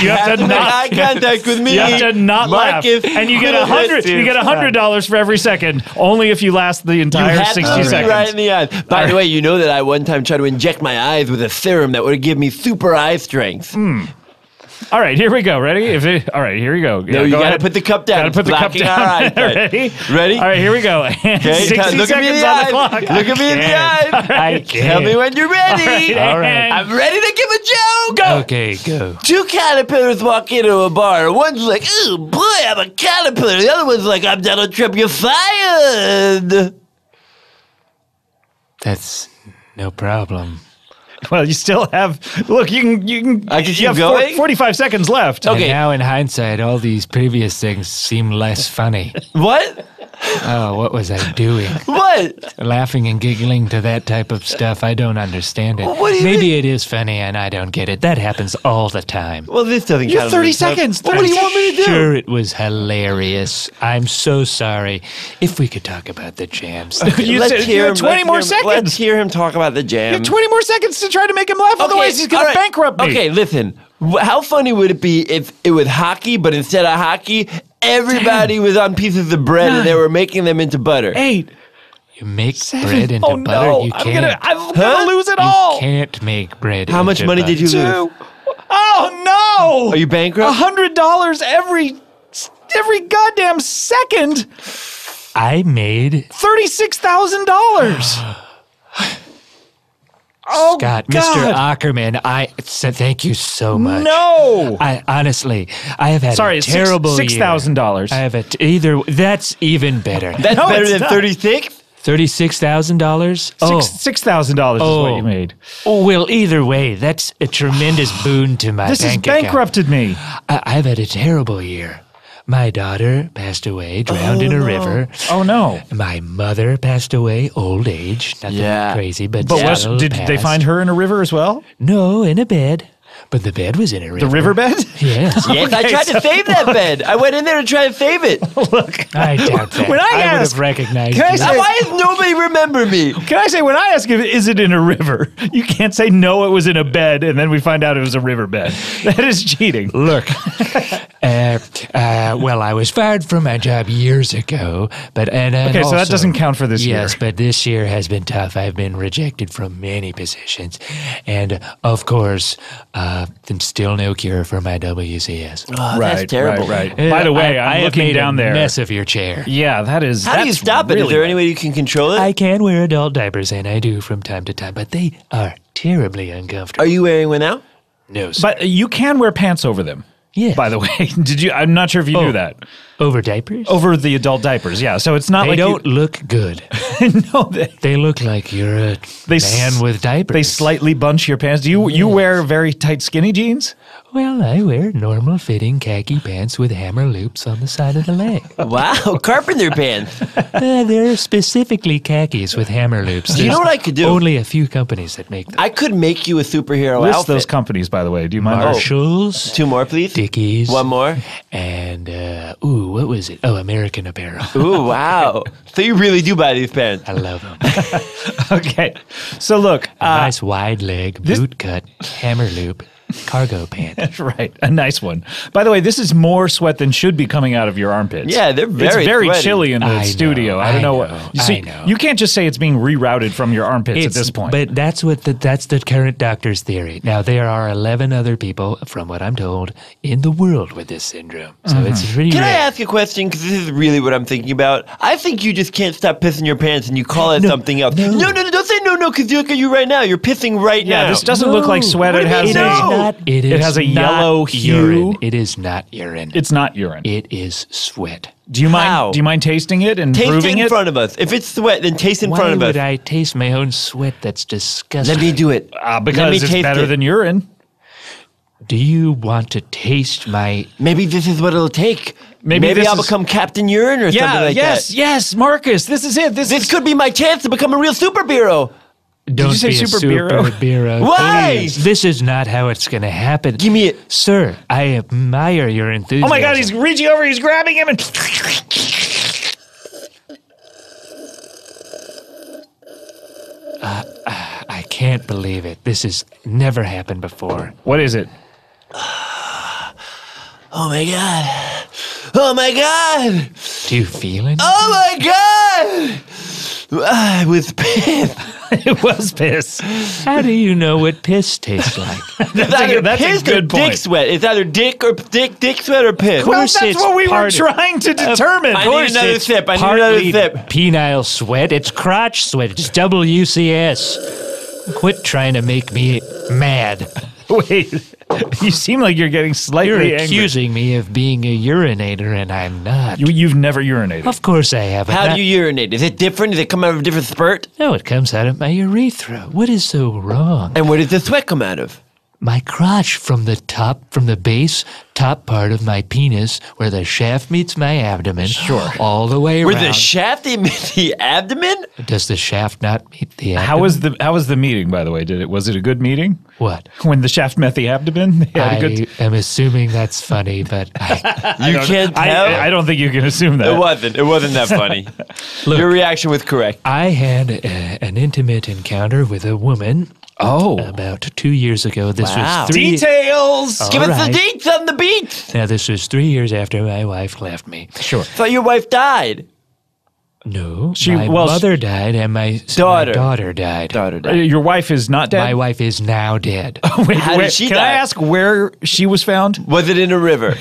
not eye contact with me. You have to not Marcus laugh, and you get $100. You get $100 for every second, only if you last the entire 60 seconds. Right in the eyes. By the way, you know that I one time tried to inject my eyes with a serum that would give me super eye strength. All right, here we go. Ready? All right, here we go. Yeah, no, you got to put the cup down. Got to put the cup down. All right, ready? All right, here we go. 60 Look seconds on the clock. Look at me in the eyes. Right. Tell me when you're ready. All right. I'm ready to give a joke. Go. Okay, go. Two caterpillars walk into a bar. One's like, "Ooh, boy, I'm a caterpillar." The other one's like, "I'm Donald Trump. You're fired." That's no problem. Well, you still have. Look, you can. I can keep going. 45 seconds left. Okay. And now, in hindsight, all these previous things seem less funny. What? Oh, what was I doing? What? Laughing and giggling to that type of stuff. I don't understand it. Well, what do you mean? It is funny and I don't get it. That happens all the time. Well, this doesn't count. You have 30 seconds. What do you want me to do? Sure, it was hilarious. I'm so sorry. If we could talk about the jams. Let's hear him. Let's hear him talk about the jams. You have 20 more seconds to try to make him laugh. Otherwise, he's going to bankrupt me. Okay, listen. How funny would it be if it was hockey, but instead of hockey, everybody was on pieces of bread and they were making them into butter. 8. You make bread into butter? No. I'm gonna lose it all. You can't make bread. How much money did you lose? Oh no! Are you bankrupt? $100 every goddamn second. I made $36,000. Oh, Scott, God. Mr. Ackerman, I said thank you so much. No, I honestly have had a terrible $6,000. I have that's even better. That's better than 36. $36,000? Oh. $6,000 is what you made. Oh, well, either way, that's a tremendous boon to my bank account. This has bankrupted me. I've had a terrible year. My daughter passed away, drowned in a river. Oh, no. My mother passed away, old age. Nothing crazy, but did they find her in a river as well? No, in a bed. But the bed was in a river. The river bed? Yes. Yes, I tried to save that bed. I went in there to try to save it. Look. I doubt that. I would have recognized it. Why does nobody remember me? Can I say, when I ask you, is it in a river? You can't say, no, it was in a bed, and then we find out it was a river bed. That is cheating. Look. Well, I was fired from my job years ago, but and also, so that doesn't count for this year. Yes, but this year has been tough. I've been rejected from many positions, and of course, still no cure for my WCS. Oh, right, that's terrible. Right. By the way, I'm looking down there. Mess of your chair. Yeah, that is. How do you stop it? Is there any way you can control it? I can wear adult diapers, and I do from time to time, but they are terribly uncomfortable. Are you wearing one now? No, sir. But you can wear pants over them. Yes. By the way, did you? I'm not sure if you knew that. Over diapers? Over the adult diapers, yeah. So it's not they like don't look good. No, they look like you're a man with diapers. They slightly bunch your pants. Do you you wear very tight skinny jeans? Well, I wear normal fitting khaki pants with hammer loops on the side of the leg. Wow, carpenter pants. They're specifically khakis with hammer loops. There's you know what I could do? Only a few companies that make them. I could make you a superhero outfit. List those companies, by the way. Do you mind? Marshalls. Two more, please. Dickies. One more. And, ooh, what was it? Oh, American Apparel. Ooh, wow. So you really do buy these pants. I love them. Okay. So look. A nice wide leg, boot cut, hammer loop, cargo pants. That's right. A nice one. By the way, this is more sweat than should be coming out of your armpits. Yeah, they're very It's very chilly in the studio. I don't know. I know. You can't just say it's being rerouted from your armpits at this point. But that's what that's the current doctor's theory. Now, there are 11 other people, from what I'm told, in the world with this syndrome. So it's really Can I ask a question? Because this is really what I'm thinking about. I think you just can't stop pissing your pants and you call it something else. No, don't say no, because look at you right now. You're pissing right now. Yeah, this doesn't look like sweat. It has It has a yellow hue. Urine. It is not urine. It's not urine. It is sweat. Do you mind? Do you mind tasting it and proving it in front of us? If it's sweat, then taste in front of us. Why would I taste my own sweat? That's disgusting. Let me do it. Because it's better than urine. Do you want to taste my? Maybe this is what it'll take. Maybe I'll become Captain Urine or something like that. Yes, Marcus. This is it. This could be my chance to become a real superhero. Don't be a super bureau. Why? Please. This is not how it's going to happen. Give me it. Sir, I admire your enthusiasm. Oh, my God. He's reaching over. He's grabbing him and... I can't believe it. This has never happened before. What is it? Oh, my God. Oh, my God. Do you feel it? Oh, my God. I was pissed. It was piss. How do you know what piss tastes like? That's piss a good or point. Dick sweat. It's either dick or dick sweat or piss. Of course, that's what we were trying to determine. I need another sip. I need another sip. Penile sweat. It's crotch sweat. It's WCS. Quit trying to make me mad. Wait. You seem like you're getting slightly angry. You're accusing me of being a urinator, and I'm not. You've never urinated. Of course I haven't. How do you urinate? Is it different? Does it come out of a different spurt? No, it comes out of my urethra. What is so wrong? And where does the sweat come out of? My crotch, from the base, top part of my penis, where the shaft meets my abdomen. Sure. All the way around. Where the shaft meets the abdomen? Does the shaft not meet the abdomen? How was the meeting, by the way? Was it a good meeting? What? When the shaft met the abdomen? They had I'm assuming that's funny, but you can't tell. I don't think you can assume that. It wasn't that funny. Look, your reaction was correct. I had an intimate encounter with a woman. Oh. About 2 years ago. This was three... Details! All Give right. us the deets on the beat! Now, this was 3 years after my wife left me. Sure. So your wife died? No. My mother died and my daughter, died. Your wife is not dead? My wife is now dead. Wait, how did she die? I ask where she was found? Was it in a river?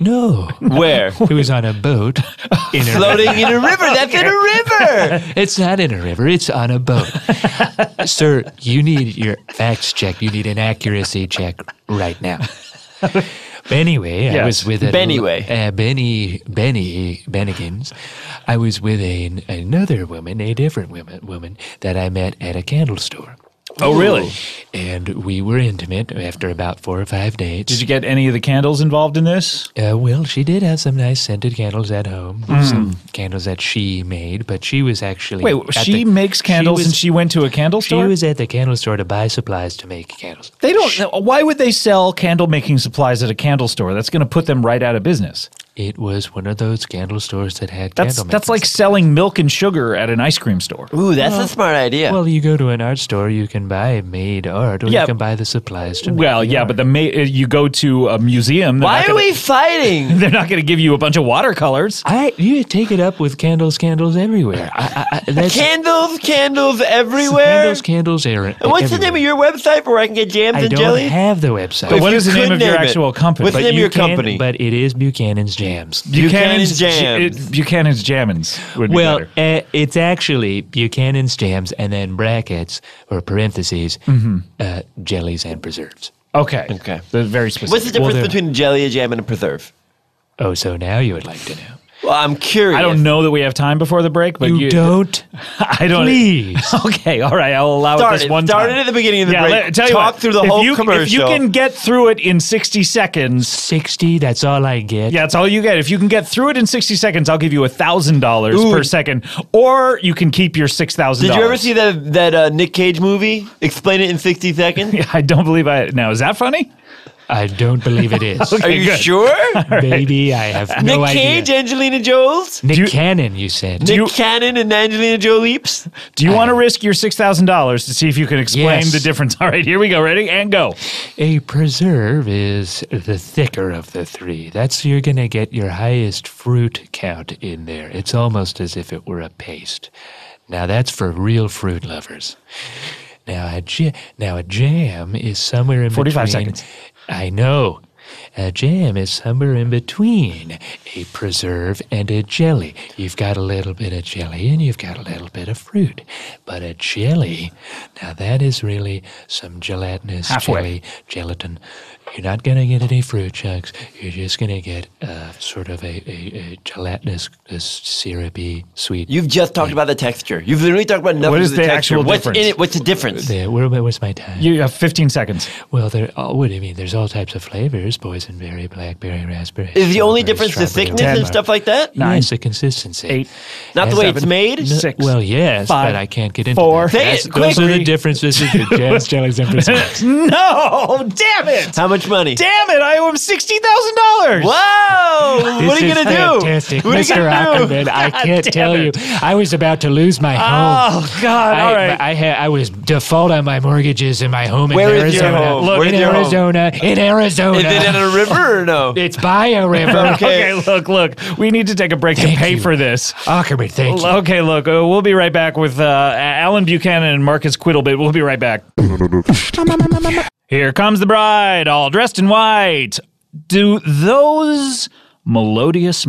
No. Where? It was on a boat. Floating in a river. That's in a river. It's not in a river. It's on a boat. Sir, you need your facts checked. You need an accuracy check right now. Anyway, yes. I was with Benny Bennigans. I was with a different woman that I met at a candle store. Oh, really? And we were intimate after about 4 or 5 dates. Did you get any of the candles involved in this? Well, she did have some nice scented candles at home, some candles that she made, but she was actually... Wait, she makes candles and she went to a candle store? She was at the candle store to buy supplies to make candles. They don't... Why would they sell candle-making supplies at a candle store? That's going to put them right out of business. It was one of those candle stores that had candle makers. That's like selling milk and sugar at an ice cream store. Ooh, that's a smart idea. Well, you go to an art store, you can buy made art, or you can buy the supplies to make art. But you go to a museum. Why are we fighting? They're not going to give you a bunch of watercolors. You take it up with candles everywhere. Candles everywhere? Candles everywhere. What's the name of your website where I can get jams and jelly? I don't have the website. But what is the name of your actual company? What's the name of your company? But it is Buchanan's Jam. Buchanan's Jams. Buchanan's Jammins would be better. Well, it's actually Buchanan's Jams and then brackets or parentheses, jellies and preserves. Okay. Okay. They're very specific. What's the difference between jelly, a jam, and a preserve? Oh, so now you would like to know. Well, I'm curious. I don't know that we have time before the break, but you don't. I don't. Please. Okay. All right. I'll allow it this one time. Start it at the beginning of the break. Talk through the whole commercial. If you can get through it in 60 seconds. 60? That's all I get. Yeah, that's all you get. If you can get through it in 60 seconds, I'll give you $1,000 per second, or you can keep your $6,000. Did you ever see that Nick Cage movie? Explain it in 60 seconds. I don't believe I. Now, is that funny? I don't believe it is. Okay, are you sure? Right. Baby, I have no idea. Nick Cage, Angelina Jolie's? Nick Cannon, you said. Nick Cannon and Angelina Jolie's? Do you want to risk your $6,000 to see if you can explain the difference? All right, here we go. Ready? And go. A preserve is the thicker of the three. That's you're going to get your highest fruit count in there. It's almost as if it were a paste. Now, that's for real fruit lovers. Now, a jam is somewhere in 45 between. 45 seconds. I know. A jam is somewhere in between a preserve and a jelly. You've got a little bit of jelly and you've got a little bit of fruit. But a jelly, now that is really some gelatinous jelly, gelatin. You're not going to get any fruit chunks. You're just going to get sort of a gelatinous, syrupy, sweet. You've just talked about the texture. You've literally talked about nothing. What is the actual difference? What's in it? What's the difference? Where's my time? You have 15 seconds. Well, what do you mean? There's all types of flavors, boysenberry, blackberry, raspberry. Is the only difference the thickness and stuff like that? No, it's the consistency. 8. Not the way it's made? 6. Well, yes, 5, but I can't get into 4. That. Those are the differences in jams, jellies, and preserves. No! Damn it! How much money? Damn it! I owe him $60,000. Whoa! What are you gonna do? Fantastic, Mr. Ackerman. I can't tell you. I was about to lose my home. Oh God! All right. I was default on my mortgages in my home in Arizona. Look, in Arizona. In Arizona. Is it in a river or no? It's by a river. Okay. Look. We need to take a break to pay for this. Ackerman, thank you. Okay. Look, we'll be right back with Alan Buchanan and Marcus Quiddlebit. We'll be right back. Here comes the bride, all dressed in white. Do those melodious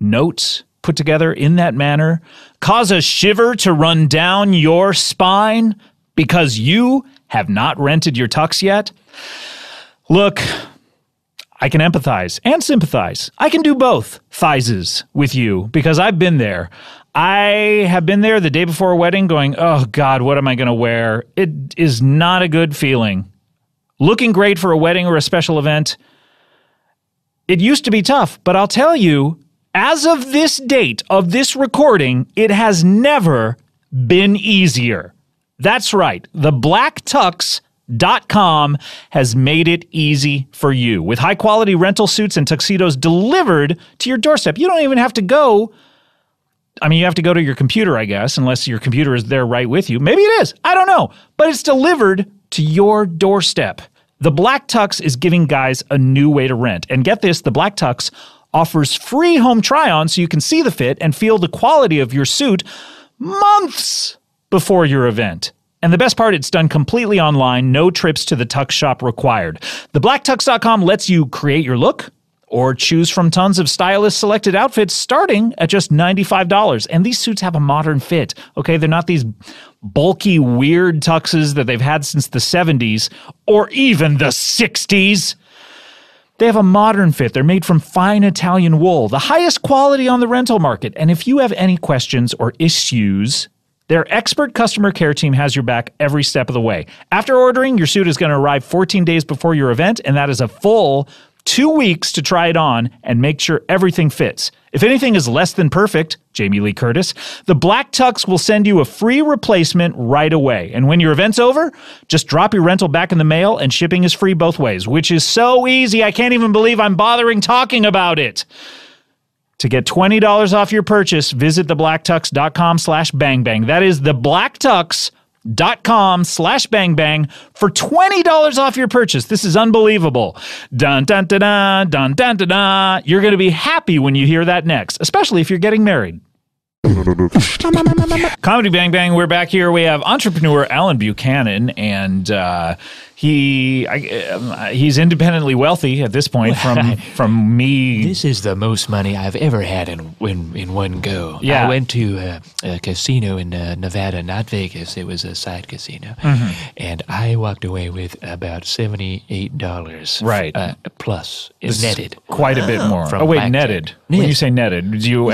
notes put together in that manner cause a shiver to run down your spine because you have not rented your tux yet? Look, I can empathize and sympathize. I can do both thighs with you because I've been there. I have been there the day before a wedding going, oh, God, what am I going to wear? It is not a good feeling. Looking great for a wedding or a special event, it used to be tough, but I'll tell you, as of this date of this recording, it has never been easier. That's right. TheBlackTux.com has made it easy for you. With high-quality rental suits and tuxedos delivered to your doorstep, you don't even have to go. I mean, you have to go to your computer, I guess, unless your computer is there right with you. Maybe it is. I don't know. But it's delivered to your doorstep. The Black Tux is giving guys a new way to rent. And get this, the Black Tux offers free home try-on so you can see the fit and feel the quality of your suit months before your event. And the best part, it's done completely online. No trips to the tux shop required. TheBlackTux.com lets you create your look, or choose from tons of stylist-selected outfits starting at just $95. And these suits have a modern fit, okay? They're not these bulky, weird tuxes that they've had since the 70s or even the 60s. They have a modern fit. They're made from fine Italian wool, the highest quality on the rental market. And if you have any questions or issues, their expert customer care team has your back every step of the way. After ordering, your suit is going to arrive 14 days before your event, and that is a full 2 weeks to try it on and make sure everything fits. If anything is less than perfect, Jamie Lee Curtis, the Black Tux will send you a free replacement right away. And when your event's over, just drop your rental back in the mail and shipping is free both ways, which is so easy I can't even believe I'm bothering talking about it. To get $20 off your purchase, visit theblacktux.com/bangbang. That is theblacktux.com/bangbang for $20 off your purchase. This is unbelievable. Dun, dun, dun, dun, dun, dun, dun, dun. You're going to be happy when you hear that next, especially if you're getting married. Comedy Bang Bang, we're back here. We have entrepreneur Alan Buchanan, and He's independently wealthy at this point from me. This is the most money I've ever had in one go. Yeah. I went to a casino in Nevada, not Vegas. It was a side casino. Mm-hmm. And I walked away with about $78 right. Plus is netted. Quite a bit more. Oh, wait, netted. When you say netted,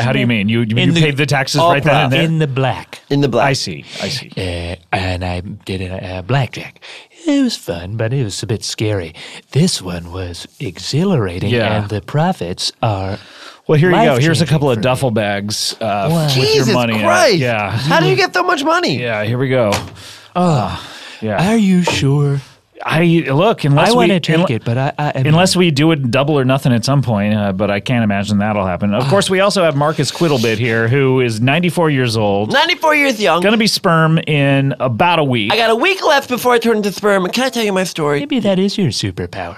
how do you mean? You paid the taxes right then and there? In the black. In the black. I see. And I did a blackjack. It was fun, but it was a bit scary. This one was exhilarating, and the profits are well, here you go. Here's a couple of duffel bags with your money. Jesus Christ! Yeah. How do you get so much money? Yeah, here we go. Are you sure? Unless we do it double or nothing at some point, but I can't imagine that'll happen. Of course, we also have Marcus Quiddlebit here, who is 94 years old. 94 years young. Going to be sperm in about a week. I got a week left before I turn into sperm. Can I tell you my story? Maybe that is your superpower.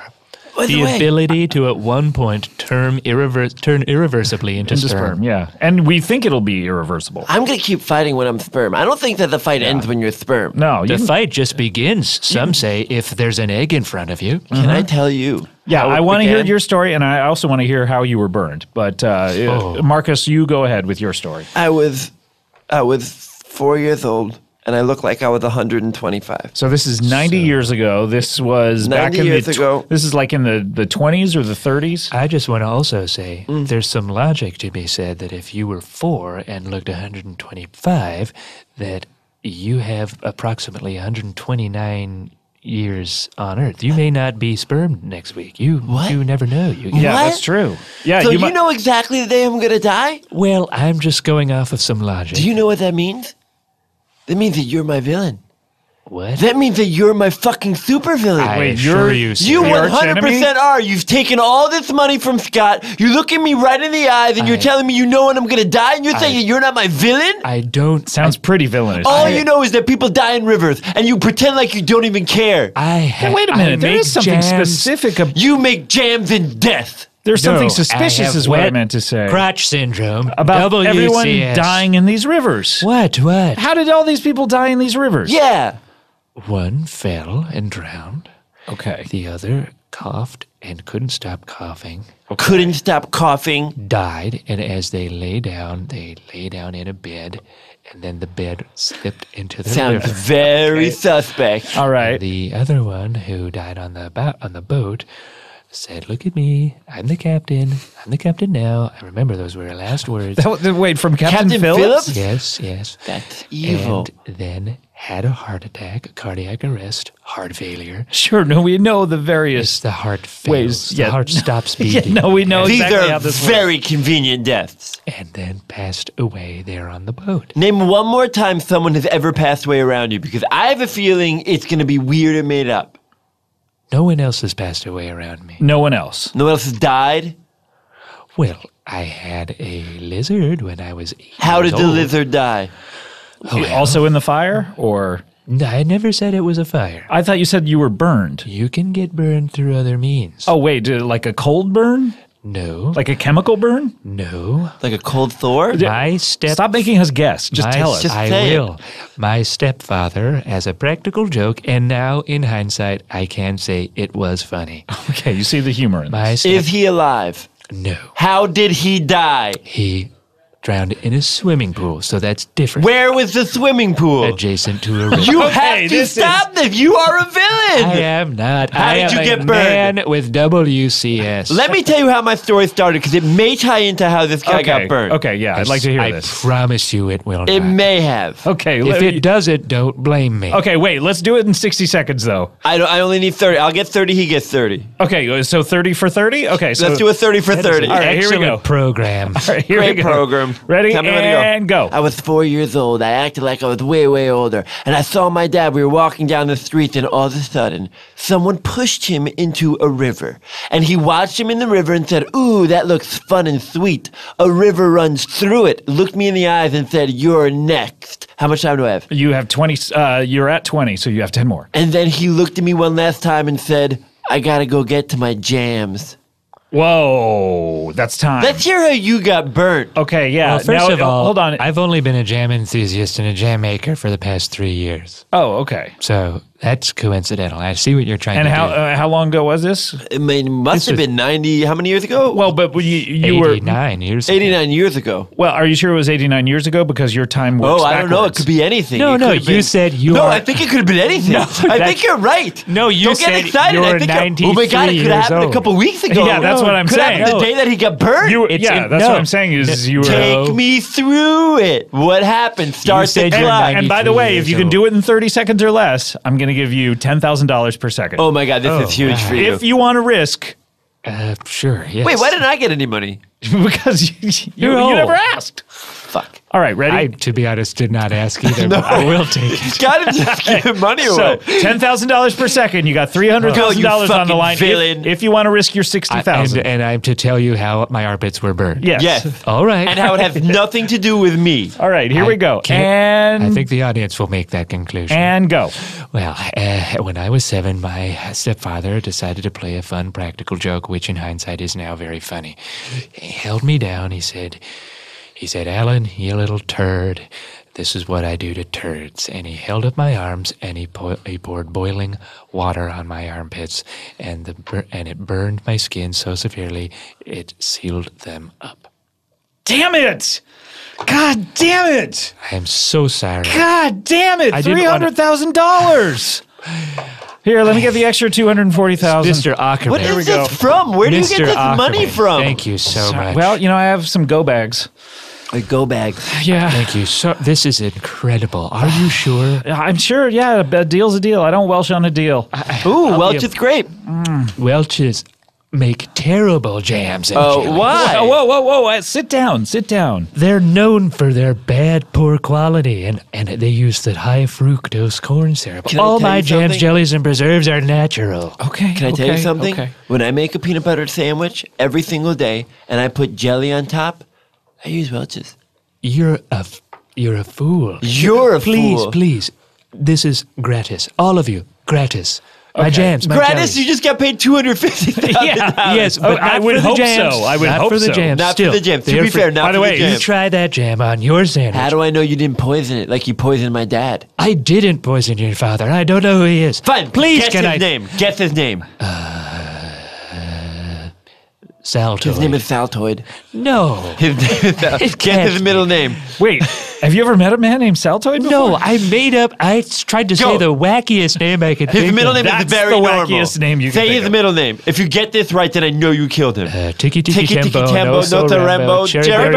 The ability to, at one point, turn irreversibly into sperm. Yeah, and we think it'll be irreversible. I'm going to keep fighting when I'm sperm. I don't think that the fight ends when you're sperm. No, the fight just begins, some say, if there's an egg in front of you. Can I tell you? Yeah, I want to hear your story, and I also want to hear how you were burned. But, Marcus, you go ahead with your story. I was 4 years old. And I look like I was 125. So this is 90 years ago. This was back in the this is like in the 20s or the 30s. I just want to also say there's some logic to be said that if you were 4 and looked 125, that you have approximately 129 years on Earth. You may not be sperm next week. You never know. That's true. Yeah, so you know exactly the day I'm going to die? Well, I'm just going off of some logic. Do you know what that means? That means that you're my villain. What? That means that you're my fucking supervillain. You 100% are. You've taken all this money from Scott. You're looking me right in the eyes, and you're telling me you know when I'm going to die, and you're saying that you're not my villain? I don't. Sounds pretty villainous. All you know is that people die in rivers, and you pretend like you don't even care. Wait a minute. There is something specific. You make jams in death. There's something suspicious is what I meant to say. Crotch syndrome. About WCS. Everyone dying in these rivers. What? How did all these people die in these rivers? Yeah. One fell and drowned. Okay. The other coughed and couldn't stop coughing. Okay. Couldn't stop coughing. Died, and as they lay down in a bed, and then the bed slipped into the river. Sounds very suspect. All right. And the other one who died on the boat said, "Look at me. I'm the captain. I'm the captain now." I remember those were her last words. Wait, from Captain Phillips? Yes. That's evil. And then had a heart attack, a cardiac arrest, heart failure. Sure, we know the various the heart fails. The heart stops beating. We know exactly how this works. These are very convenient deaths. And then passed away there on the boat. Name one more time someone has ever passed away around you, because I have a feeling it's going to be weird and made up. No one else has passed away around me. No one else? No one else has died? Well, I had a lizard when I was 8 years old. How did the lizard die? Well, also in the fire, or? No, I never said it was a fire. I thought you said you were burned. You can get burned through other means. Oh, wait, like a cold burn? No. Like a chemical burn? No. Like a cold Thor? Stop making us guess. Just tell us. I will. My stepfather, as a practical joke, and now in hindsight, I can say it was funny. Okay, you see the humor in this. Is he alive? No. How did he die? He drowned in a swimming pool, so that's different. Where was the swimming pool? Adjacent to a river. You have to stop this. You are a villain. I am not. How did you get burned? I am a man with WCS. Let me tell you how my story started, because it may tie into how this guy got burned. Okay, yeah, I'd like to hear this. I promise you it will not. It may have. Okay. If it doesn't, don't blame me. Okay, wait, let's do it in 60 seconds, though. I only need 30. I'll get 30, he gets 30. Okay, so 30 for 30? Okay, so let's do a 30 for 30. All right, here we go. Program. All right, here we go. Great program. Ready? And go. I was 4 years old. I acted like I was way, way older. And I saw my dad. We were walking down the street, and all of a sudden, someone pushed him into a river. And he watched him in the river and said, "Ooh, that looks fun and sweet. A river runs through it." Looked me in the eyes and said, "You're next." How much time do I have? You have 20. You're at 20, so you have 10 more. And then he looked at me one last time and said, "I gotta go get to my jams." Whoa, that's time. That's how you got burnt. Okay, yeah. Well, first of all, hold on. I've only been a jam enthusiast and a jam maker for the past 3 years. Oh, okay. So that's coincidental. I see what you're trying to do. And how long ago was this? I mean, it must have been 90, how many years ago? Well, but you were 89 years ago. 89 years ago. Well, are you sure it was 89 years ago? Because your time works backwards. I don't know. It could be anything. No, you said you were. No, I think it could have been anything. No, I think you're right. No, you don't said you were 93 years old. Oh, my God, it could have happened a couple weeks ago. Yeah, that's what I'm saying. The day that he got burned. What I'm saying is you were. Take me through it. What happened? Start the clock. And by the way, if you can do it in 30 seconds or less, I'm going to give you $10,000 per second. Oh my God, this is huge for you. If you want to risk. Sure, yes. Wait, why didn't I get any money? Because you never asked. Fuck. All right, ready? I, to be honest, did not ask either, but I will take it. He's got to just give money away. So $10,000 per second. You got $300,000 on the line. If you want to risk your $60,000. And I'm to tell you how my armpits were burned. Yes. All right. And how it has nothing to do with me. All right, here we go. And I think the audience will make that conclusion. And go. Well, when I was 7, my stepfather decided to play a fun practical joke, which in hindsight is now very funny. He held me down. He said, Alan, you little turd, this is what I do to turds. And he held up my arms, and he poured boiling water on my armpits, and it burned my skin so severely it sealed them up. Damn it! God damn it! I am so sorry. God damn it! $300,000! Here, let me get the extra $240,000. Mr. Ackerman. What is this from? Where do you get this money from? Thank you so much. Well, I have some go bags. A go bag. Yeah. Thank you. So this is incredible. Are you sure? I'm sure, yeah. A deal's a deal. I don't Welsh on a deal. Welch's grape. Mm. Welch's make terrible jams. Oh, why? Whoa. Sit down. They're known for their bad, poor quality, and they use the high fructose corn syrup. All my jams, jellies, and preserves are natural. Okay. Can I tell you something? Okay. When I make a peanut butter sandwich every single day and I put jelly on top, I use Welch's. You're a fool. You're a fool. Please. This is gratis. All of you, gratis. Okay. My jams, my gratis, jellies. You just got paid $250,000. Yeah, yes, but I would hope so. I would hope so. Not for the jams. Not for the jams. To be fair, not for the jams. By the way, you try that jam on your sandwich. How do I know you didn't poison it like you poisoned my dad? I didn't poison your father. I don't know who he is. Fine, please, Guess his name. Saltoid. His name is Saltoid. No. His name is Saltoid. Guess his middle name. Wait. Have you ever met a man named Saltoid before? No, I tried to say the wackiest name I could think of. His middle name is very normal. That's the wackiest name you can think of. Say his middle name. If you get this right, then I know you killed him. Tiki Tiki Tambo, Nota Rambo, Jerry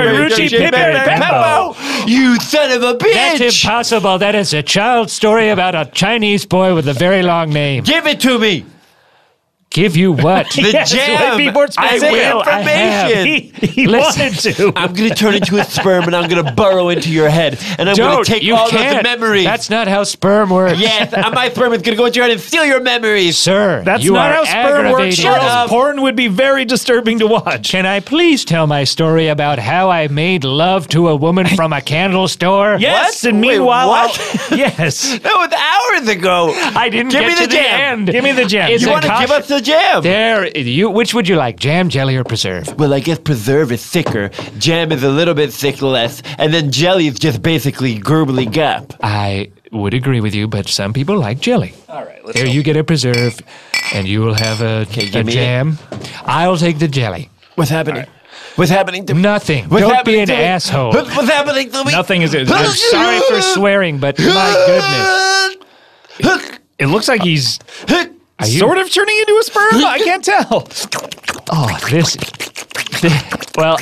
Peppo. You son of a bitch! That's impossible. That is a child story about a Chinese boy with a very long name. Give it to me! Give you what? Jam. Be more specific. Information. He wanted to. I'm going to turn into a sperm, and I'm going to burrow into your head, and I'm going to take all of the memories. That's not how sperm works. Yes, my sperm is going to go into your head and steal your memories. Sir, that's not how sperm works. Porn would be very disturbing to watch. Can I please tell my story about how I made love to a woman from a candle store? Yes, what? And meanwhile, what? Yes. That was hours ago. I didn't get to the end. Give me the jam. You want to give us the jam. There, which would you like, jam, jelly, or preserve? Well, I guess preserve is thicker, jam is a little bit thick less, and then jelly is just basically gurgly gap. I would agree with you, but some people like jelly. All right, let's go. You get a preserve, and you will have a jam. I'll take the jelly. What's happening? Right. What's happening to me? Nothing. Don't be an asshole. What's happening to me? Nothing is. I'm sorry for swearing, but my goodness, it looks like he's. Sort of turning into a sperm? I can't tell. Oh, well,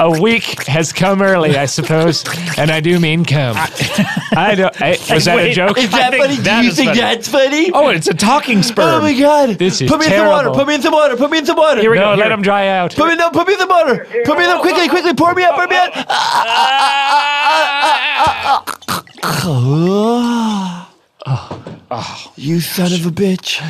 a week has come early, I suppose, and I do mean come. Was that a joke? Is that funny? Do you think that's funny? Oh, it's a talking sperm. Oh, my God. This is terrible. Put me in some water. Here we go. Let them dry out. Put me in the water. Put me in them quickly. Pour me out. Oh. You son of a bitch.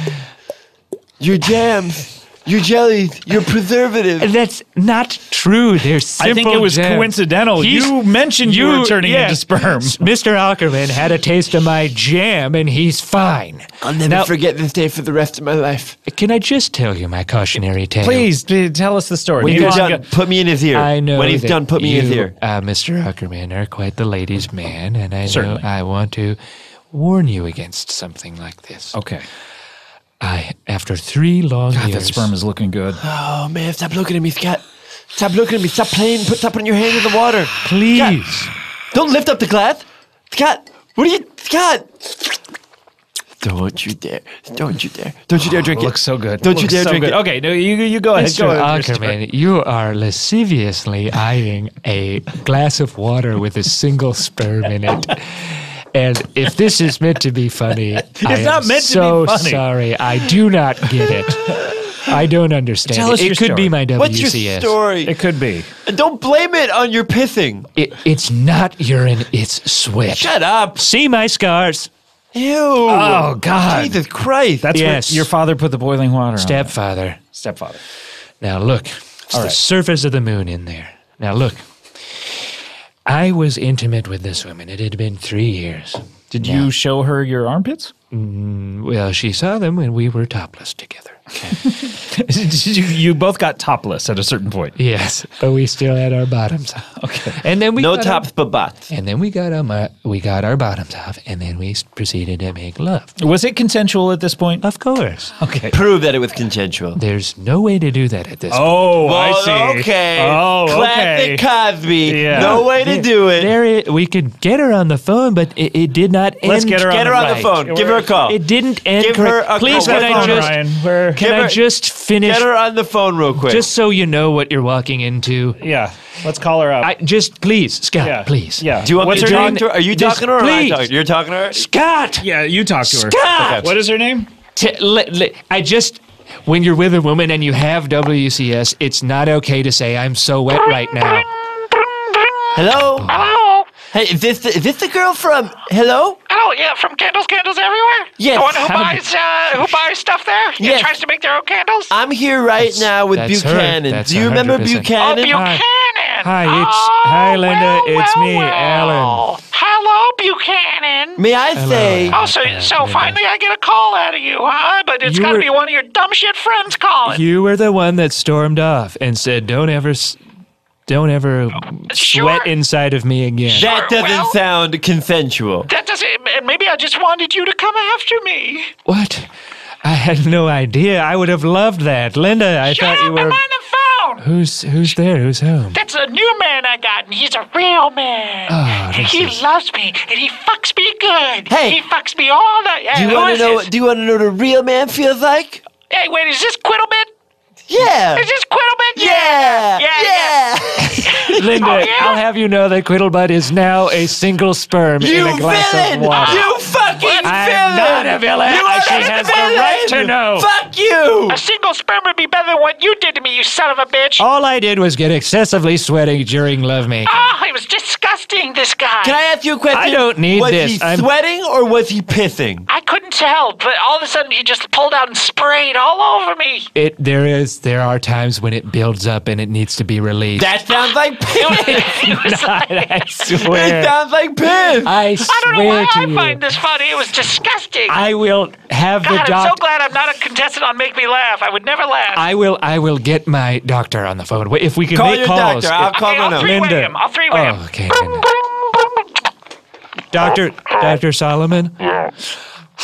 Your jams. You're jellies. You're preservatives. That's not true. They're simple. I think it was coincidental. You mentioned you were turning into sperm. Mr. Ackerman had a taste of my jam, and he's fine. I'll never forget this day for the rest of my life. Can I just tell you my cautionary tale? Please tell us the story. When you're done, put me in his ear. I know. When he's done, put me in his ear. Mr. Ackerman are quite the ladies' man, and I know I want to warn you against something like this. Okay. After 3 long years... God, that sperm is looking good. Oh, man, stop looking at me, Scott. Stop looking at me. Stop playing. Stop putting your hand in the water. Please. Scott, don't lift up the glass. Scott, what are you... Scott! Don't you dare. Don't you dare. Don't you dare drink it. Looks so good. Don't you dare drink it. Okay, no, you go ahead. Mr. Ackerman, you are lasciviously eyeing a glass of water with a single sperm in it. And if this is meant to be funny, it's not meant to be funny. Sorry. I do not get it. I don't understand. Tell us it could be my WCS. What's your story? It could be. Don't blame it on your pissing. It's not urine. It's sweat. Shut up. See my scars. Ew. Oh, God. Jesus Christ. That's what your father put the boiling water on. Stepfather. Now, look. It's the surface of the moon in there. Now, look. I was intimate with this woman. It had been 3 years. Did you show her your armpits? Well, she saw them when we were topless together. You both got topless at a certain point. Yes, but we still had our bottoms off. Okay. And then we got our bottoms off, and then we proceeded to make love. Was it consensual at this point? Of course. Okay. Prove that it was consensual. There's no way to do that at this point. I see. Okay. Oh, okay. Classic Cosby. Yeah. No way to do it. We could get her on the phone, but it did not end. Let's get her on the phone. Give her a call. It didn't end. Give her a call. Please, can I just finish? Get her on the phone real quick. Just so you know what you're walking into. Yeah. Let's call her up. Please, Scott, please. Yeah. Do you want me to talk to her? Are you talking to her or am I talking to her? You're talking to her? Scott! Yeah, you talk to her. Scott! Okay. What is her name? When you're with a woman and you have WCS, it's not okay to say, I'm so wet right now. Hello? Hello? Hey, is this the girl from... Hello? Oh, yeah, from Candles Everywhere? Yes. The one who buys stuff there and tries to make their own candles? I'm here now with Buchanan. Do you remember 100%. Buchanan? Oh, Buchanan! Hi, Linda. It's me, Alan. Hello, Buchanan. May I say... Hello. Oh, so finally I get a call out of you, huh? But it's got to be one of your dumb shit friends calling. You were the one that stormed off and said, Don't ever sweat inside of me again. That doesn't sound consensual. That doesn't. Maybe I just wanted you to come after me. What? I had no idea. I would have loved that, Linda. I thought you were. I'm on the phone. Who's there? Who's home? That's a new man I got, and he's a real man. Oh, he loves me, and he fucks me good. Hey, he fucks me all night. Do you want to know? Do you want to know what a real man feels like? Hey, wait, is this Quittleman? Yeah. Is this Quittlebutt? Yeah. Linda, I'll have you know that Quittlebutt is now a single sperm in a glass of water. You fucking villain! I'm not a villain. She has the right to know. Fuck you! A single sperm would be better than what you did to me, you son of a bitch. All I did was get excessively sweating during lovemaking. Oh, it was disgusting, this guy. Can I ask you a question? I don't need this. Was he sweating or was he pissing? I couldn't tell, but all of a sudden he just pulled out and sprayed all over me. There are times when it builds up and it needs to be released. That sounds like piss. I swear. It sounds like piss. I don't know why I find this funny. It was disgusting. I will have the doctor. I'm so glad I'm not a contestant on Make Me Laugh. I would never laugh. I will get my doctor on the phone. If we can make calls. Doctor. I'll call him. I'll three-way him. Okay. Dr. Solomon? Yeah.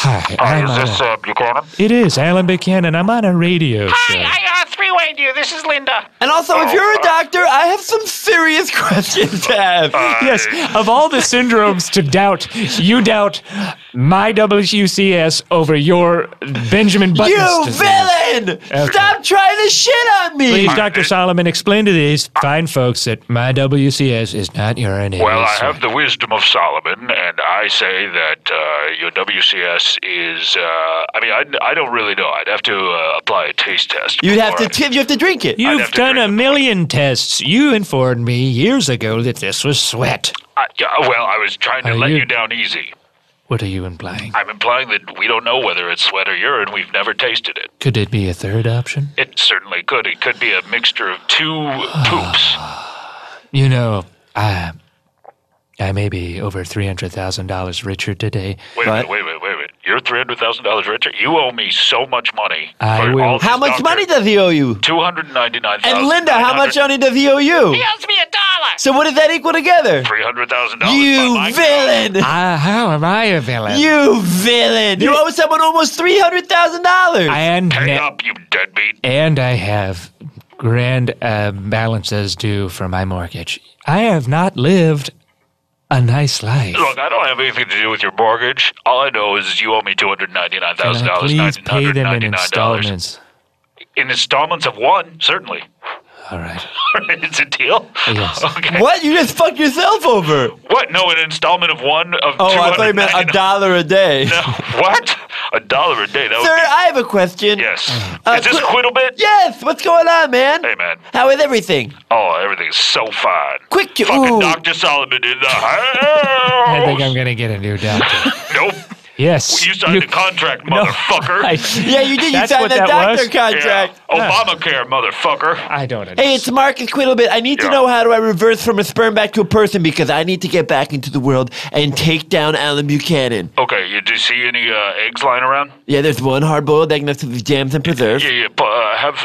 Hi, is this Buchanan? It is, Alan Buchanan. I'm on a radio show. Hi, I three-wayed you. This is Linda. And also, if you're a doctor, I have some serious questions to have. Yes, of all the syndromes to doubt, you doubt my WCS over your Benjamin Button. You villain! Okay. Stop trying to shit on me! Please, Dr. Solomon, explain to these fine folks that my WCS is not urine. Well, I have the wisdom of Solomon, and I say that your WCS is, I don't really know. I'd have to apply a taste test. You have to drink it. You've done a million tests. You informed me years ago that this was sweat. Well, I was trying to let you down easy. What are you implying? I'm implying that we don't know whether it's sweat or urine. We've never tasted it. Could it be a third option? It certainly could. It could be a mixture of two poops. You know, I may be over $300,000 richer today. Wait a minute. You're $300,000 richer? You owe me so much money. How much money does he owe you? $299,000. And Linda, how much money does he owe you? He owes me $1. So what does that equal together? $300,000. You villain! How am I a villain? You villain! You owe someone almost $300,000. And hang up, you deadbeat. And I have grand balances due for my mortgage. I have not lived a nice life. Look, I don't have anything to do with your mortgage. All I know is you owe me $299,000. Please pay them in installments. In installments of one, certainly. All right. It's a deal? Yes. Okay. What? You just fucked yourself over. What? No, an installment of one of $299. Oh, I thought you meant $1 a day. No. What? $1 a day? That Sir, I have a question. Yes. Is this Quiddlebit? Yes. What's going on, man? Hey, man. How is everything? Oh, everything's so fine. Quick, you. Fucking ooh. Dr. Solomon in the house. I think I'm going to get a new doctor. Nope. Yes. You signed a contract, motherfucker. Yeah, you did. You signed that doctor contract. Yeah. Obamacare, motherfucker. I don't understand. Hey, it's Marcus Quiddlebit. I need to know how do I reverse from a sperm back to a person because I need to get back into the world and take down Alan Buchanan. Okay, do you see any eggs lying around? Yeah, there's one hard-boiled egg next to the jams and preserves. Yeah. Have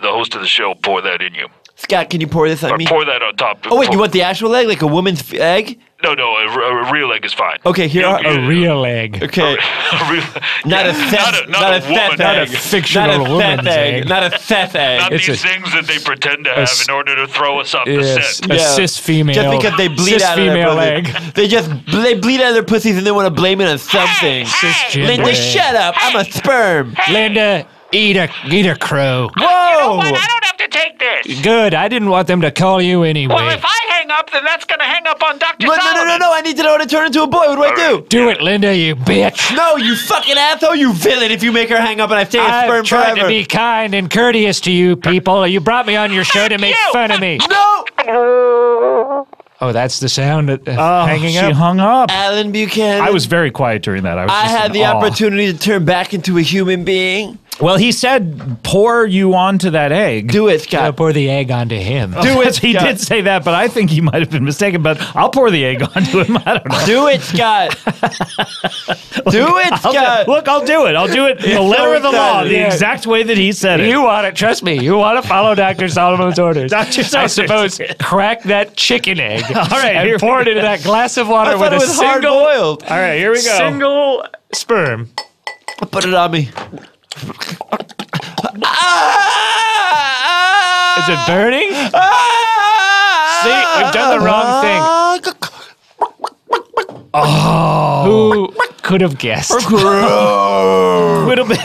the host of the show pour that in you. Scott, can you pour this on me? Pour that on top. Oh, wait, you want the actual egg? Like a woman's egg? No, a real egg is fine. Okay, here are a real egg. Okay. Not a fictional woman's egg. Not a feth egg. Not these things that they pretend to have in order to throw us off the scent. A cis female. Just because they bleed out of their pussies. They bleed out of their pussies and they want to blame it on something. Linda, shut up. I'm a sperm. Linda, eat a crow. Whoa! You know what? I don't have to take this. Good. I didn't want them to call you anyway. Well, if I hang up, then that's going to hang up on Dr. Solomon. No. I need to know how to turn into a boy. What do I do? Do it, Linda, you bitch. No, you fucking asshole, you villain. If you make her hang up and I stay a sperm forever. I've tried to be kind and courteous to you people. You brought me on your show to make fun of me. No! Oh, that's the sound of hanging up. She hung up. Alan Buchanan. I was very quiet during that. I had the opportunity to turn back into a human being. Well, he said pour you onto that egg. Do it, Scott. Yeah, pour the egg onto him. Do it, He did say that, but I think he might have been mistaken, but I'll pour the egg onto him. I don't know. Do it, Scott. Scott. Look, I'll do it. I'll do it in the letter of the law, the exact way that he said it. You want it. Trust me. You want to follow Dr. Solomon's orders. Dr. Solomon. I suppose crack that chicken egg. All right. And pour it into that glass of water with a single... All right, here we go. Single sperm. Put it on me. Is it burning? See, we've done the wrong thing. Oh, who could have guessed? Whoa! Wait a minute.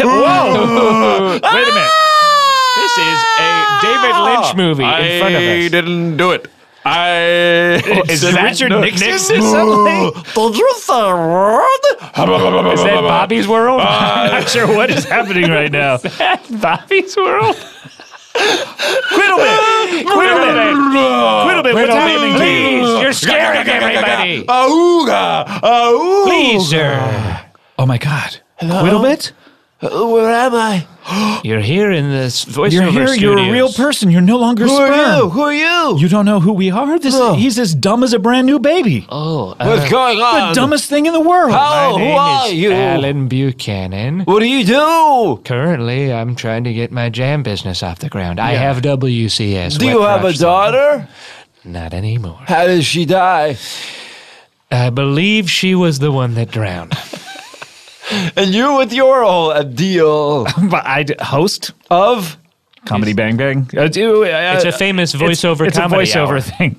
This is a David Lynch movie in front of us. I didn't do it. Is that Richard Nixon or something? Don't you say a word? Is that Bobby's World? I'm not sure what is happening right now. Is that Bobby's World? Quiddlebit, what's happening? Please, you're scaring everybody. Auga. Please, sir. Oh my God. Quiddlebit? Where am I? You're here in this voiceover studios. You're a real person. You're no longer sperm. Who are you? You don't know who we are? He's as dumb as a brand new baby. What's going on? The dumbest thing in the world. Who are you? Alan Buchanan. What do you do? Currently, I'm trying to get my jam business off the ground. Yeah. I have WCS. Do you have a daughter? Not anymore. How did she die? I believe she was the one that drowned. And you with your whole deal. Host of Comedy Bang Bang. It's a famous voiceover comedy. It's a voiceover thing.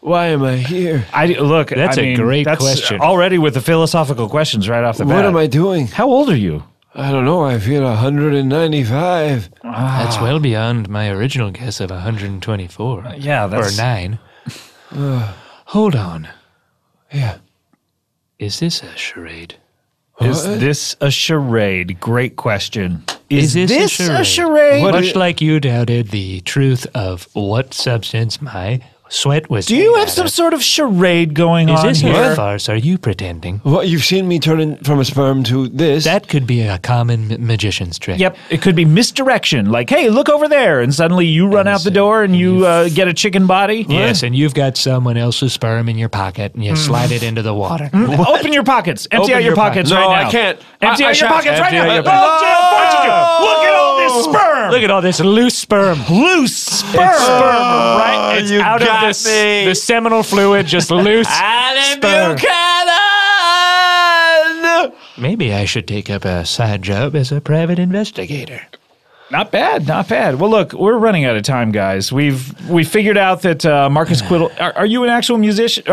Why am I here? Look, that's a great question. Already with the philosophical questions right off the bat. What am I doing? How old are you? I don't know. I feel 195. That's well beyond my original guess of 124. Yeah, that's... Or 9. Hold on. Yeah. Is this a charade? Is this a charade? Great question. Is this a charade? Much like you doubted the truth of what substance my sweat was. Do you have some sort of charade going on here? Is this a farce? Are you pretending? What, you've seen me turn in from a sperm to this? That could be a common magician's trick. Yep, it could be misdirection. Like, hey, look over there, and suddenly you run out the door and you get a chicken body. Yes, and you've got someone else's sperm in your pocket, and you slide it into the water. Open your pockets. Empty out your pockets right now. No, I can't. Empty out your pockets right now. Look at all this sperm. Look at all this loose sperm. Loose sperm. Right? It's out of the seminal fluid, just loose sperm. Maybe I should take up a side job as a private investigator. Not bad, not bad. Well, look, we're running out of time, guys. We figured out that Marcus Quiddle. Are you an actual musician?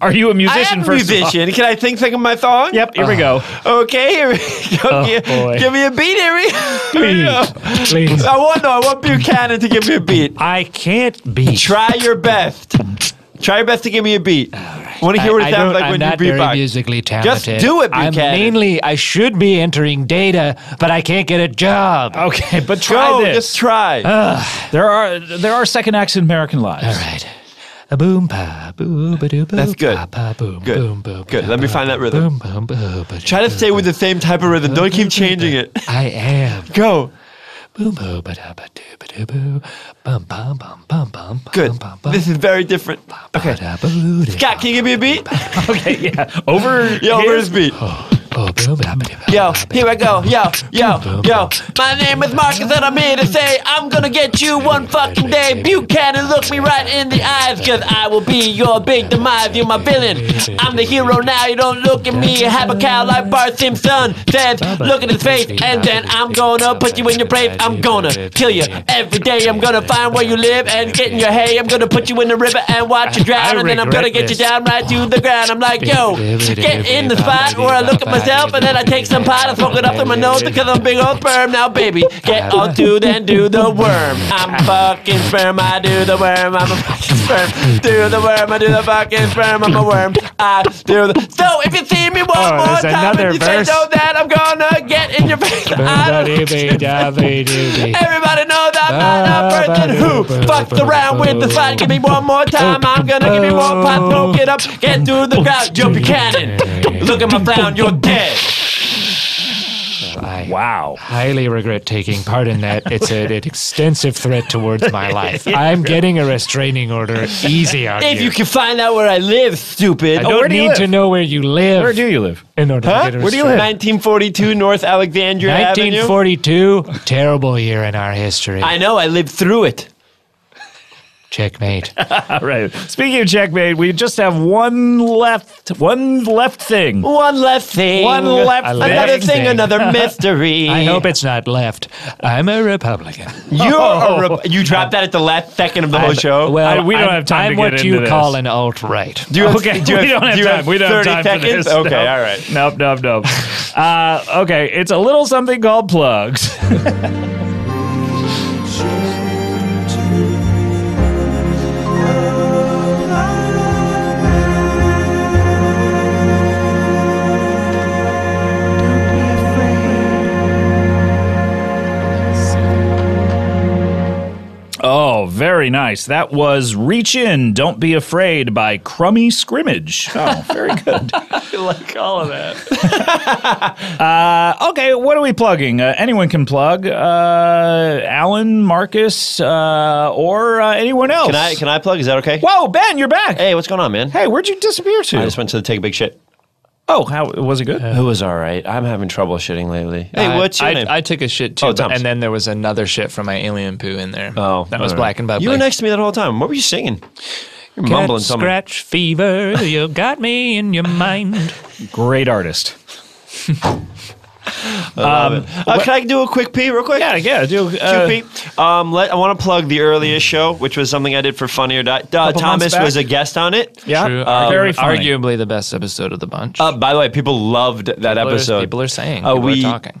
Are you a musician? I am first a musician. Of all? Can I think of my song? Yep. Here we go. Okay. Here we go. Give me a beat, Please, please. I want Buchanan to give me a beat. I can't beat. Try your best. Try your best to give me a beat. I want to hear what it sounds like when you beatbox. I'm not very musically talented. Just do it, Buchanan. I should be entering data, but I can't get a job. Okay, but try this. Just try. There are second acts in American Lives. All right. A boom pa boo ba doo boo. That's good. Good. Let me find that rhythm. Boom, boom, boom, try to stay with the same type of rhythm. Don't keep changing it. I am. Go. Boom boom ba da ba doo ba doo boo. Bum bum bum bum bum. Good. This is very different. Okay. Scott, can you give me a beat? Okay, yeah. Over his beat. Yo, here I go. Yo. My name is Marcus and I'm here to say I'm gonna get you one fucking day. Buchanan, look me right in the eyes, cause I will be your big demise. You're my villain. I'm the hero now, you don't look at me. Have a cow like Bart Simpson. Then look at his face and then I'm gonna put you in your place. I'm gonna kill you every day. I'm gonna find where you live and get in your hay. I'm gonna put you in the river and watch you drown. And then I'm gonna get you down right to the ground. I'm like, yo, get in the spot where I look at myself and then I take some pot and smoke it up through my nose because I'm big old sperm. Now baby, get on to then do the worm. I'm fucking sperm, I do the worm. I'm a fucking sperm, do the worm. I do the fucking sperm, I'm a worm. I do the. So if you see me one more time and you say no, that I'm gonna get in your face. Everybody knows I'm not a person who fucks around with the slide. Give me one more time, I'm gonna give you one pop. Don't get up, get through the crowd. You're Buchanan, look at my frown, you're dead. Wow. Highly regret taking part in that. It's an extensive threat towards my life. I'm getting a restraining order easy on you. If you can find out where I live, stupid. I don't need to know where you live. Where do you live? In order to get a restraining. Where do you live? 1942 North Alexandria Avenue. 1942? Terrible year in our history. I know. I lived through it. Checkmate. Right. Speaking of checkmate, we just have one left thing. Another mystery. I hope it's not left. I'm a Republican. You dropped that at the last second of the whole show. Well, we don't have time to get into this. I'm what you call an alt-right. We don't have time for this. Okay, no. All right. Nope. Okay, it's a little something called plugs. Oh, very nice. That was Reach In, Don't Be Afraid by Crummy Scrimmage. Oh, very good. I like all of that. Okay, what are we plugging? Anyone can plug. Alan, Marcus, or anyone else. Can I plug? Is that okay? Whoa, Ben, you're back. Hey, what's going on, man? Hey, where'd you disappear to? I just went to take a big shit. Oh, was it good? It was all right. I'm having trouble shitting lately. Hey, what's your name? I took a shit too, and then there was another shit from my alien poo in there. Oh, that was black and bubbly. You were next to me that whole time. What were you singing? You're mumbling something. Scratch fever, you got me in your mind. Great artist. Can I do a quick pee real quick? Yeah, do a quick pee. I want to plug the earliest show, which was something I did for Funny or Die. Thomas was a guest on it. Yeah, very funny. Arguably the best episode of the bunch. By the way, people loved that episode. People are saying,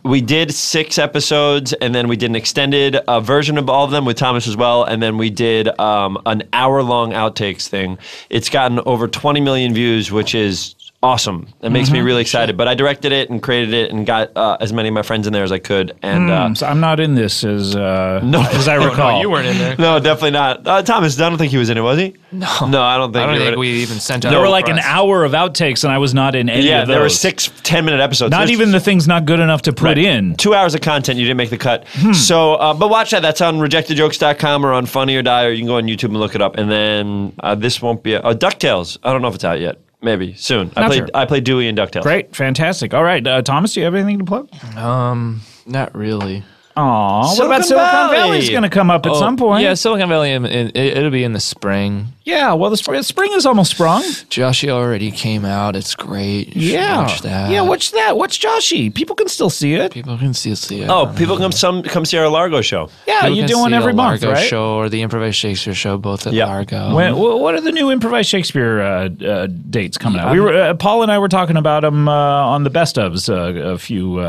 we did 6 episodes, and then we did an extended version of all of them with Thomas as well, and then we did an hour-long outtakes thing. It's gotten over 20 million views, which is awesome. It makes me really excited. But I directed it and created it and got as many of my friends in there as I could. And so I'm not in this as I recall. No, you weren't in there. No, definitely not. Thomas, I don't think he was in it, was he? No. No, I don't think we even sent out. There were like an hour of outtakes, and I was not in any of those. Yeah, there were 6 10-minute episodes. Not even the things not good enough to put in. 2 hours of content, you didn't make the cut. So, but watch that. That's on rejectedjokes.com or on Funny or Die, or you can go on YouTube and look it up. And then this won't be... DuckTales. I don't know if it's out yet. Maybe soon. I played Dewey in DuckTales. Great, fantastic. All right, Thomas, do you have anything to plug? Not really. Aww, what about Silicon Valley? It's going to come up at some point. Yeah, Silicon Valley, it'll be in the spring. Yeah, well, the spring is almost sprung. Joshy already came out. It's great. Watch that. Yeah, watch that. Watch Joshy. People can still see it. People can still see it. Oh, people come see our Largo show. Yeah, you're doing every month, right? The Largo show or the Improvised Shakespeare show, both at Largo. What are the new Improvised Shakespeare dates coming out? Paul and I were talking about them on the Best Ofs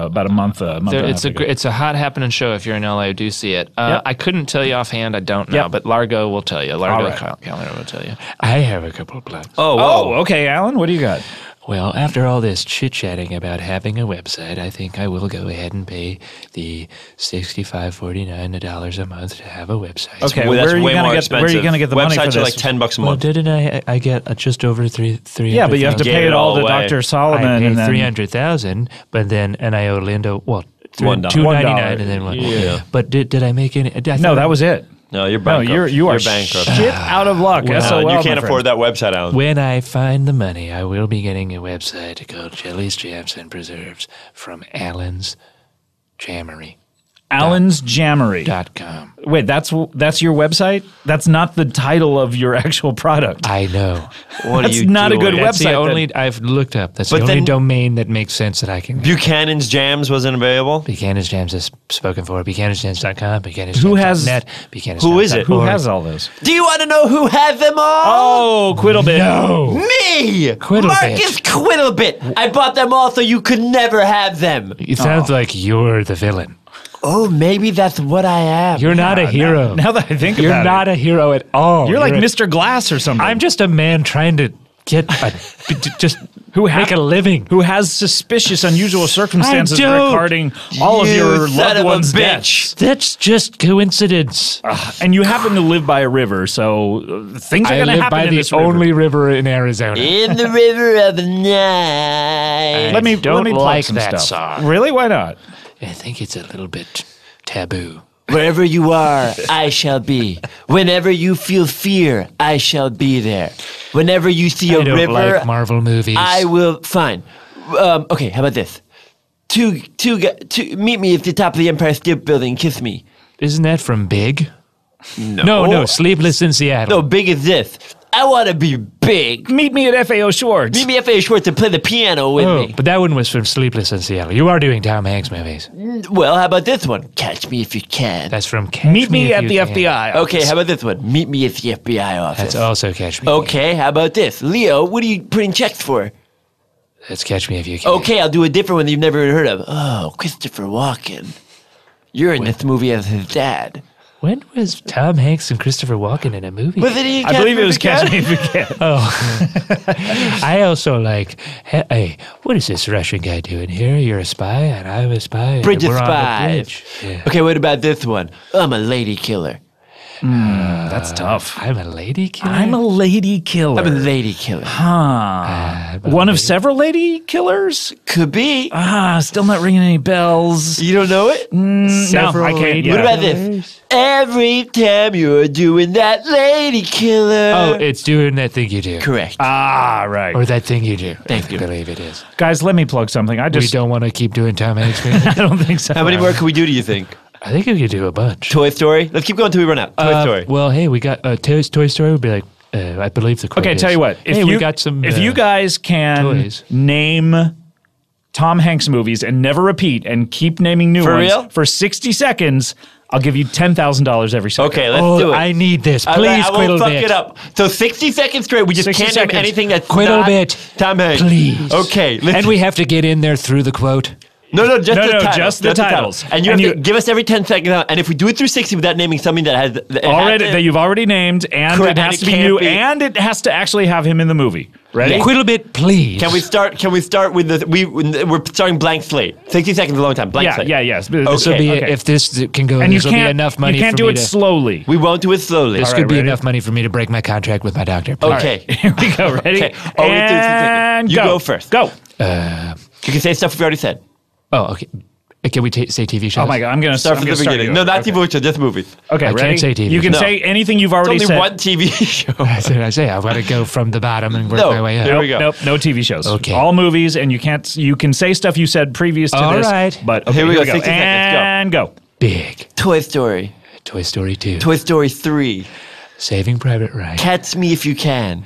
about a month ago. It's a hot happening show. If you're in LA, do see it. I couldn't tell you offhand. I don't know, but Largo will tell you. Calendar will tell you. I have a couple of plugs. Oh, okay, Alan, what do you got? Well, after all this chit-chatting about having a website, I think I will go ahead and pay the $65.49 a month to have a website. Okay, well, that's way more expensive. Where are you going to get the money for this? Websites are like $10 a month. Well, didn't I get just over $300,000? Yeah, but you have to pay it all to Dr. Solomon. I paid $300,000, but then, and I owe Lindo, well, $2.99 and then $1. Yeah. But did I make any? No, that was it. No, you're bankrupt. No, you're bankrupt. Shit out of luck. SOL, you can't afford that website, Alan. When I find the money, I will be getting a website called Jellies, Jams, and Preserves from Alan's Jammery. Alan's Jammery.com. Wait, that's your website? That's not the title of your actual product. I know. What that's not a good website. That's the only I've looked up. That's the only domain that makes sense that I can. Buchanan's Jams wasn't available. Buchanan's Jams is spoken for. Buchanan'sJams.com. Buchanan'sJams.net. Who is it? Who has all those? Do you want to know who had them all? Oh, Quiddlebit. No. Me. Quiddlebit. Marcus Quiddlebit. I bought them all so you could never have them. It sounds like you're the villain. Oh, maybe that's what I am. You're not a hero. Now that I think about it. You're not a hero at all. You're like Mr. Glass or something. I'm just a man trying to get a... just... Who make a living. Who has suspicious, unusual circumstances regarding all of your loved ones' deaths. That's just coincidence. And you happen to live by a river, so things are going to happen in this river. I live by the only river in Arizona. In the river of the night. Let me play some stuff. Song. Really? Why not? I think it's a little bit taboo. Wherever you are, I shall be. Whenever you feel fear, I shall be there. Whenever you see a river, I don't like Marvel movies. I will. Fine. Okay. How about this? Meet me at the top of the Empire State Building. Kiss me. Isn't that from Big? No. Sleepless in Seattle. No, Big is this. I want to be big. Meet me at FAO Schwartz. Meet me at FAO Schwartz to play the piano with me. But that one was from Sleepless in Seattle. You are doing Tom Hanks movies. Well, how about this one? Catch Me If You Can. That's from Catch Me at the FBI office. Okay, how about this one? Meet me at the FBI office. That's also Catch Me. Okay, how about this? Leo, what are you printing checks for? That's Catch Me If You Can. Okay, I'll do a different one that you've never heard of. Oh, Christopher Walken. You're in this movie as his dad. When was Tom Hanks and Christopher Walken in a movie? I believe it was Catch Me If You Can. Oh. I also like, hey, what is this Russian guy doing here? You're a spy and I'm a spy. Bridge of Spies. Yeah. Okay, what about this one? I'm a lady killer. That's tough. I'm a lady killer? Huh. One of several lady killers? Could be. Still not ringing any bells. You don't know it? No, I can't. Yeah. What about this? Every time you're doing that lady killer. Oh, it's doing that thing you do. Correct. Ah, right. Or that thing you do. Thank you. I believe it is. Guys, let me plug something. We don't want to keep doing Tom Hanks. I don't think so. How many more can we do you think? I think we could do a bunch. Toy Story? Let's keep going until we run out. Toy Story. Well, hey, we got Toy Story would be like, I believe the quote is. Okay, tell you what. If you guys can name Tom Hanks movies and never repeat and keep naming new ones for 60 seconds, I'll give you $10,000 every second. Okay, let's do it. I need this. Please, Quiddlebit. I will fuck it up. So 60 seconds straight. We just can't name anything that's not Tom Hanks. Please. Okay. And we have to get in there through the quote. No, just the titles. And you have to give us every 10 seconds. And if we do it through 60 without naming something that has that you've already named, and correct, it has to be you, and it has to actually have him in the movie. Ready? Yeah. Quit a bit, please. Can we start with the we're starting blank slate. 60 seconds, a long time. Blank slate. Yeah. Okay. So be okay. If this can go, and this will be enough money. You can't do it slowly. We won't do it slowly. This could be enough money for me to break my contract with my doctor. Please. Okay, here we go. Ready? Okay. And you go first. Go. You can say stuff we've already said. Oh, okay. Can we say TV shows? Oh my God, I'm going to start from the beginning. No, not TV shows, just movies. Okay, I can't say TV. You can say anything you've already said. It's only one TV show. That's what I say. I want to go from the bottom and work my way up. There we go. Nope, no TV shows. Okay. All movies, and you can't. You can say stuff you said previous to this. All right. But okay, here we go. 60 and seconds, go. Big. Toy Story. Toy Story 2. Toy Story 3. Saving Private Ryan. Catch Me If You Can.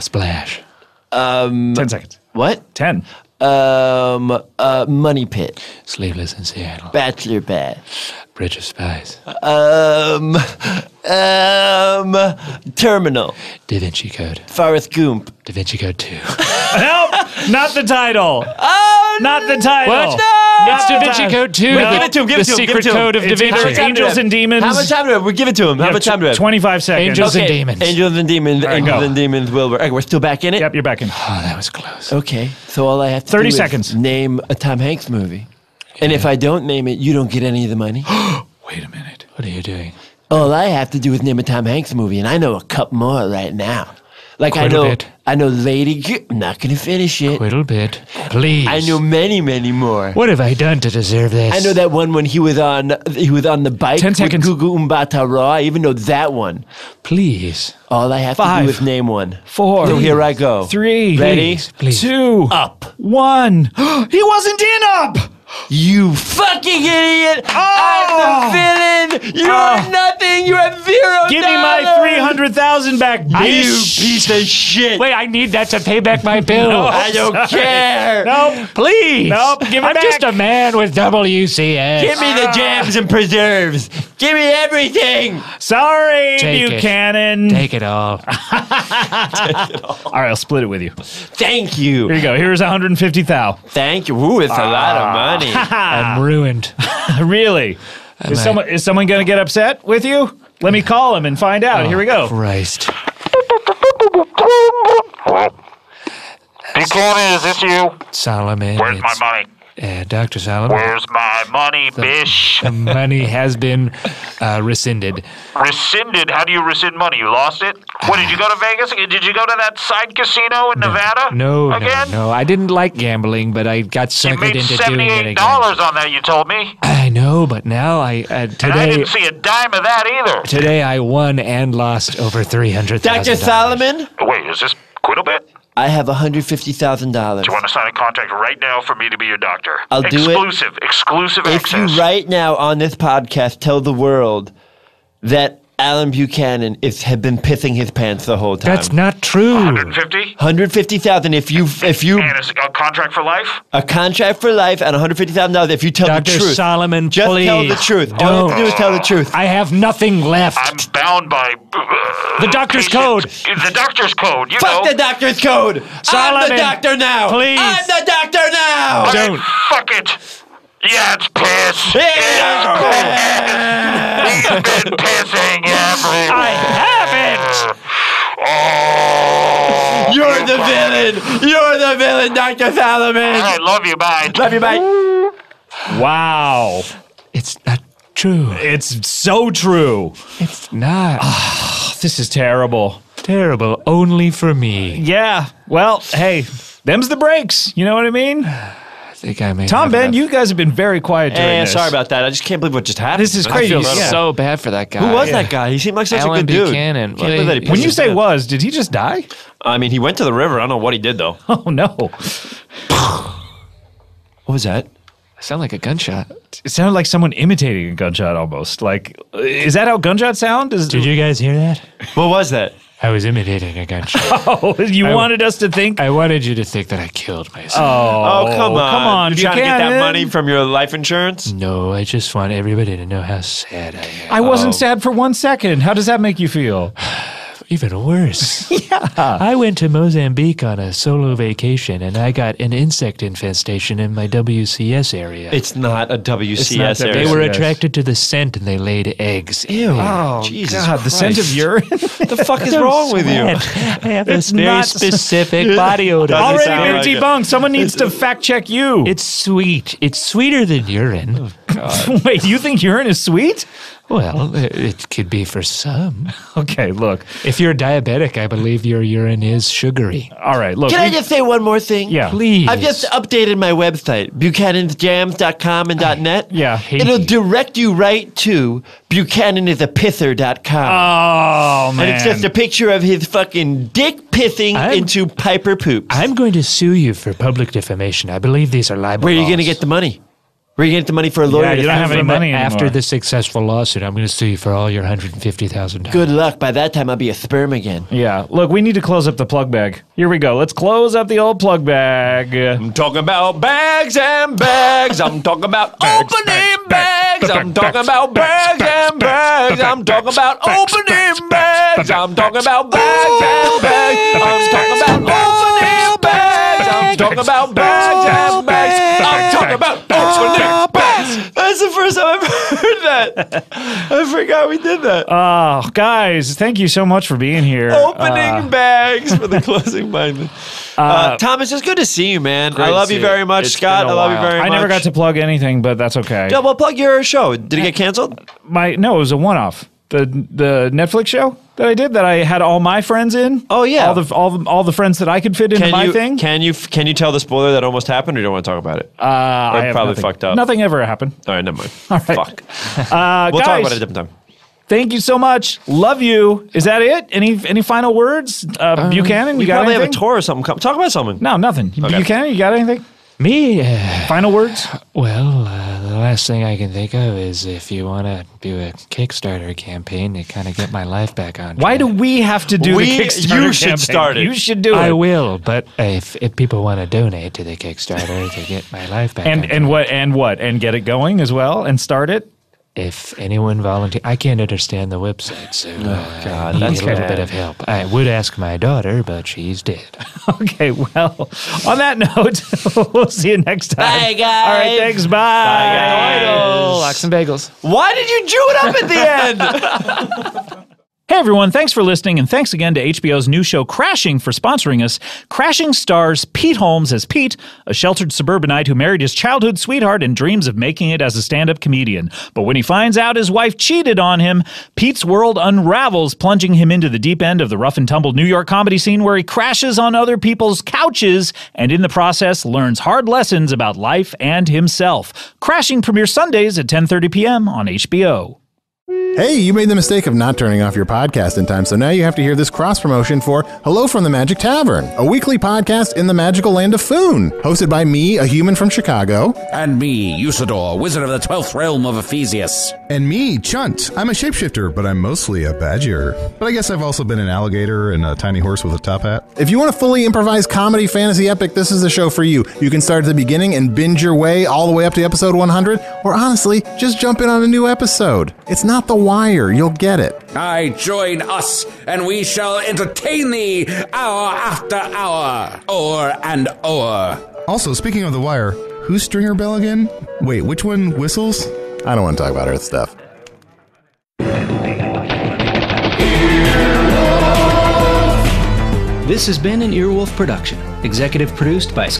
Splash. 10 seconds. What? 10. Money Pit. Sleepless in Seattle. Bachelor Bad. Bridge of Spies. Terminal. Da Vinci Code. Forrest Gump. Da Vinci Code 2. Help! Not the title. Oh, not the title. What? No! It's Da Vinci Code 2. Well, give it to him. Give it to him. Secret Code of Da Vinci. Angels and Demons. How much time do we have? We give it to him. How much time do we have? 25 seconds. Angels and Demons. Angels and Demons. Angels and Demons. Wilbur. Okay, we're still back in it? Yep, you're back in. Oh, that was close. Okay, so all I have to do is name a Tom Hanks movie. And if I don't name it, you don't get any of the money. Wait a minute. What are you doing? All I have to do is name a Tom Hanks movie, and I know a couple more right now. Like I know Lady G. I'm not going to finish it. Quite a bit. Please. I know many, many more. What have I done to deserve this? I know that one when he was on the bike with Gugu Mbatha Raw. I even know that one. Please. All I have to do is name one. 4. So here I go. 3. Ready? Please. 2. Up. 1. He wasn't in Up! You fucking idiot! Oh! I'm the villain! You are nothing! You have $0! Give me my $300,000 back, bitch! You piece of shit! Wait, I need that to pay back my bill. No, I don't care! Nope. Please! Nope, give it back! I'm just a man with WCS. Give me the jams and preserves! Give me everything! Sorry, Buchanan! Take it all. Alright, I'll split it with you. Thank you! Here you go, here's $150,000. Thank you. Ooh, it's a lot of money. I'm ruined. Really? Is someone going to get upset with you? Let me call him and find out. Oh, here we go. Christ. Victoria, is this you? Solomon. Where's my money? Dr. Solomon. Where's my money, bish? The money has been rescinded. Rescinded? How do you rescind money? You lost it? What, did you go to Vegas? Did you go to that side casino in Nevada? No, I didn't like gambling, but I got suckered into doing it again. You made $78 on that, you told me. I know, but now today... And I didn't see a dime of that either. Today I won and lost over $300,000. Dr. Solomon? Wait, is this Quiddlebit? I have $150,000. Do you want to sign a contract right now for me to be your doctor? I'll do it. Exclusive access. If you right now on this podcast tell the world that Alan Buchanan had been pissing his pants the whole time. That's not true. 150? $150,000 if you and a contract for life? A contract for life and $150,000 if you tell the truth. Dr. Solomon, just please. Tell the truth. All you have to do is tell the truth. I have nothing left. I'm bound by the doctor's code. The doctor's code, Fuck the doctor's code. Solomon, I'm the doctor now. Please. I'm the doctor now. Don't. Fuck it. Yeah, it's piss. It's piss. He's been pissing everywhere. I haven't. Oh, you're the villain. You're the villain, Dr. Solomon. I love you. Bye. Love you. Bye. Wow. It's not true. It's so true. It's not. Oh, this is terrible. Terrible only for me. Yeah. Well, hey, them's the breaks. You know what I mean? Tom, Ben, you guys have been very quiet during this. Sorry about that. I just can't believe what just happened. This is crazy. I feel so bad for that guy. Who was that guy? He seemed like such a good dude. Can't believe that he when you say was, did he just die? I mean, he went to the river. I don't know what he did, though. Oh, no. What was that? It sounded like a gunshot. It sounded like someone imitating a gunshot almost. Like, is that how gunshots sound? Did you guys hear that? What was that? I was imitating a gunshot. Oh, you wanted us to think? I wanted you to think that I killed myself. Oh, come on. Did you trying to get that money from your life insurance? No, I just want everybody to know how sad I am. I wasn't sad for 1 second. How does that make you feel? even worse. Yeah. I went to Mozambique on a solo vacation, and I got an insect infestation in my WCS area. It's not a WCS area. They were attracted to the scent, and they laid eggs. Ew. Oh, Jesus God, Christ. The scent of urine? The fuck is wrong with you? I have this very specific body odor. Already been debunked. Someone needs to fact check you. It's sweet. It's sweeter than urine. Oh, God. Wait, you think urine is sweet? Well, it could be for some. Okay, look. If you're diabetic, I believe your urine is sugary. All right, look. Can I just say one more thing? Yeah. Please. I've just updated my website, buchanansjams.com and .net. Yeah. It'll direct you right to buchananisapisser.com. Oh, man. And it's just a picture of his fucking dick pissing into Piper poops. I'm going to sue you for public defamation. I believe these are libel laws. Where are you going to get the money? We're going to get the money for a lawyer. Yeah, you don't have any money anymore. After the successful lawsuit, I'm going to sue you for all your $150,000. Good luck. By that time, I'll be a sperm again. Yeah. Look, we need to close up the plug bag. Here we go. Let's close up the old plug bag. I'm talking about bags and bags. I'm talking about opening bags. I'm talking about bags and bags. I'm talking about opening bags. I'm talking about bags and bags. I'm talking about opening bags. I'm talking about bags and bags. I'm talking about opening bags. That's the first time I've heard that. I forgot we did that. Oh, guys, thank you so much for being here. Opening bags for the closing mind. Thomas, it's good to see you, man. I love you very much. Scott, I love you very much. I never got to plug anything, but that's okay. Double plug your show. Did it get canceled? No, it was a one-off. The Netflix show that I did that I had all my friends in. Oh yeah, all the friends that I could fit into my thing. Can you tell the spoiler that almost happened, or you don't want to talk about it? I probably fucked up. Nothing ever happened. All right, never mind. All right. Fuck. We'll talk about it a different time. Thank you so much. Love you. Is that it? Any final words? Buchanan, you got probably anything? Have a tour or something. Talk about something. No, nothing. Okay. Buchanan, you got anything? Me? Final words? Well, the last thing I can think of is if you want to do a Kickstarter campaign to kind of get my life back on track. Why do we have to do the Kickstarter campaign? You should start it. You should do it. I will, but if people want to donate to the Kickstarter to get my life back on track. And get it going as well and start it? If anyone volunteers, I can't understand the website, so I need a little bit of help. I would ask my daughter, but she's dead. Okay, well, on that note, we'll see you next time. Bye, guys. All right, thanks. Bye. Bye, guys. Locks and bagels. Why did you chew it up at the end? Hey everyone, thanks for listening, and thanks again to HBO's new show Crashing for sponsoring us. Crashing stars Pete Holmes as Pete, a sheltered suburbanite who married his childhood sweetheart and dreams of making it as a stand-up comedian. But when he finds out his wife cheated on him, Pete's world unravels, plunging him into the deep end of the rough-and-tumble New York comedy scene where he crashes on other people's couches and in the process learns hard lessons about life and himself. Crashing premieres Sundays at 10:30 p.m. on HBO. Hey, you made the mistake of not turning off your podcast in time, so now you have to hear this cross-promotion for Hello from the Magic Tavern, a weekly podcast in the magical land of Foon, hosted by me, a human from Chicago, and me, Usador, wizard of the 12th realm of Ephesius, and me, Chunt. I'm a shapeshifter, but I'm mostly a badger. But I guess I've also been an alligator and a tiny horse with a top hat. If you want a fully improvised comedy fantasy epic, this is the show for you. You can start at the beginning and binge your way all the way up to episode 100, or honestly, just jump in on a new episode. It's not The Wire. You'll get it. I join us, and we shall entertain thee hour after hour, o'er and o'er. Also, speaking of The Wire, who's Stringer Bell again? Wait, which one whistles? I don't want to talk about Earth stuff. This has been an Earwolf production, executive produced by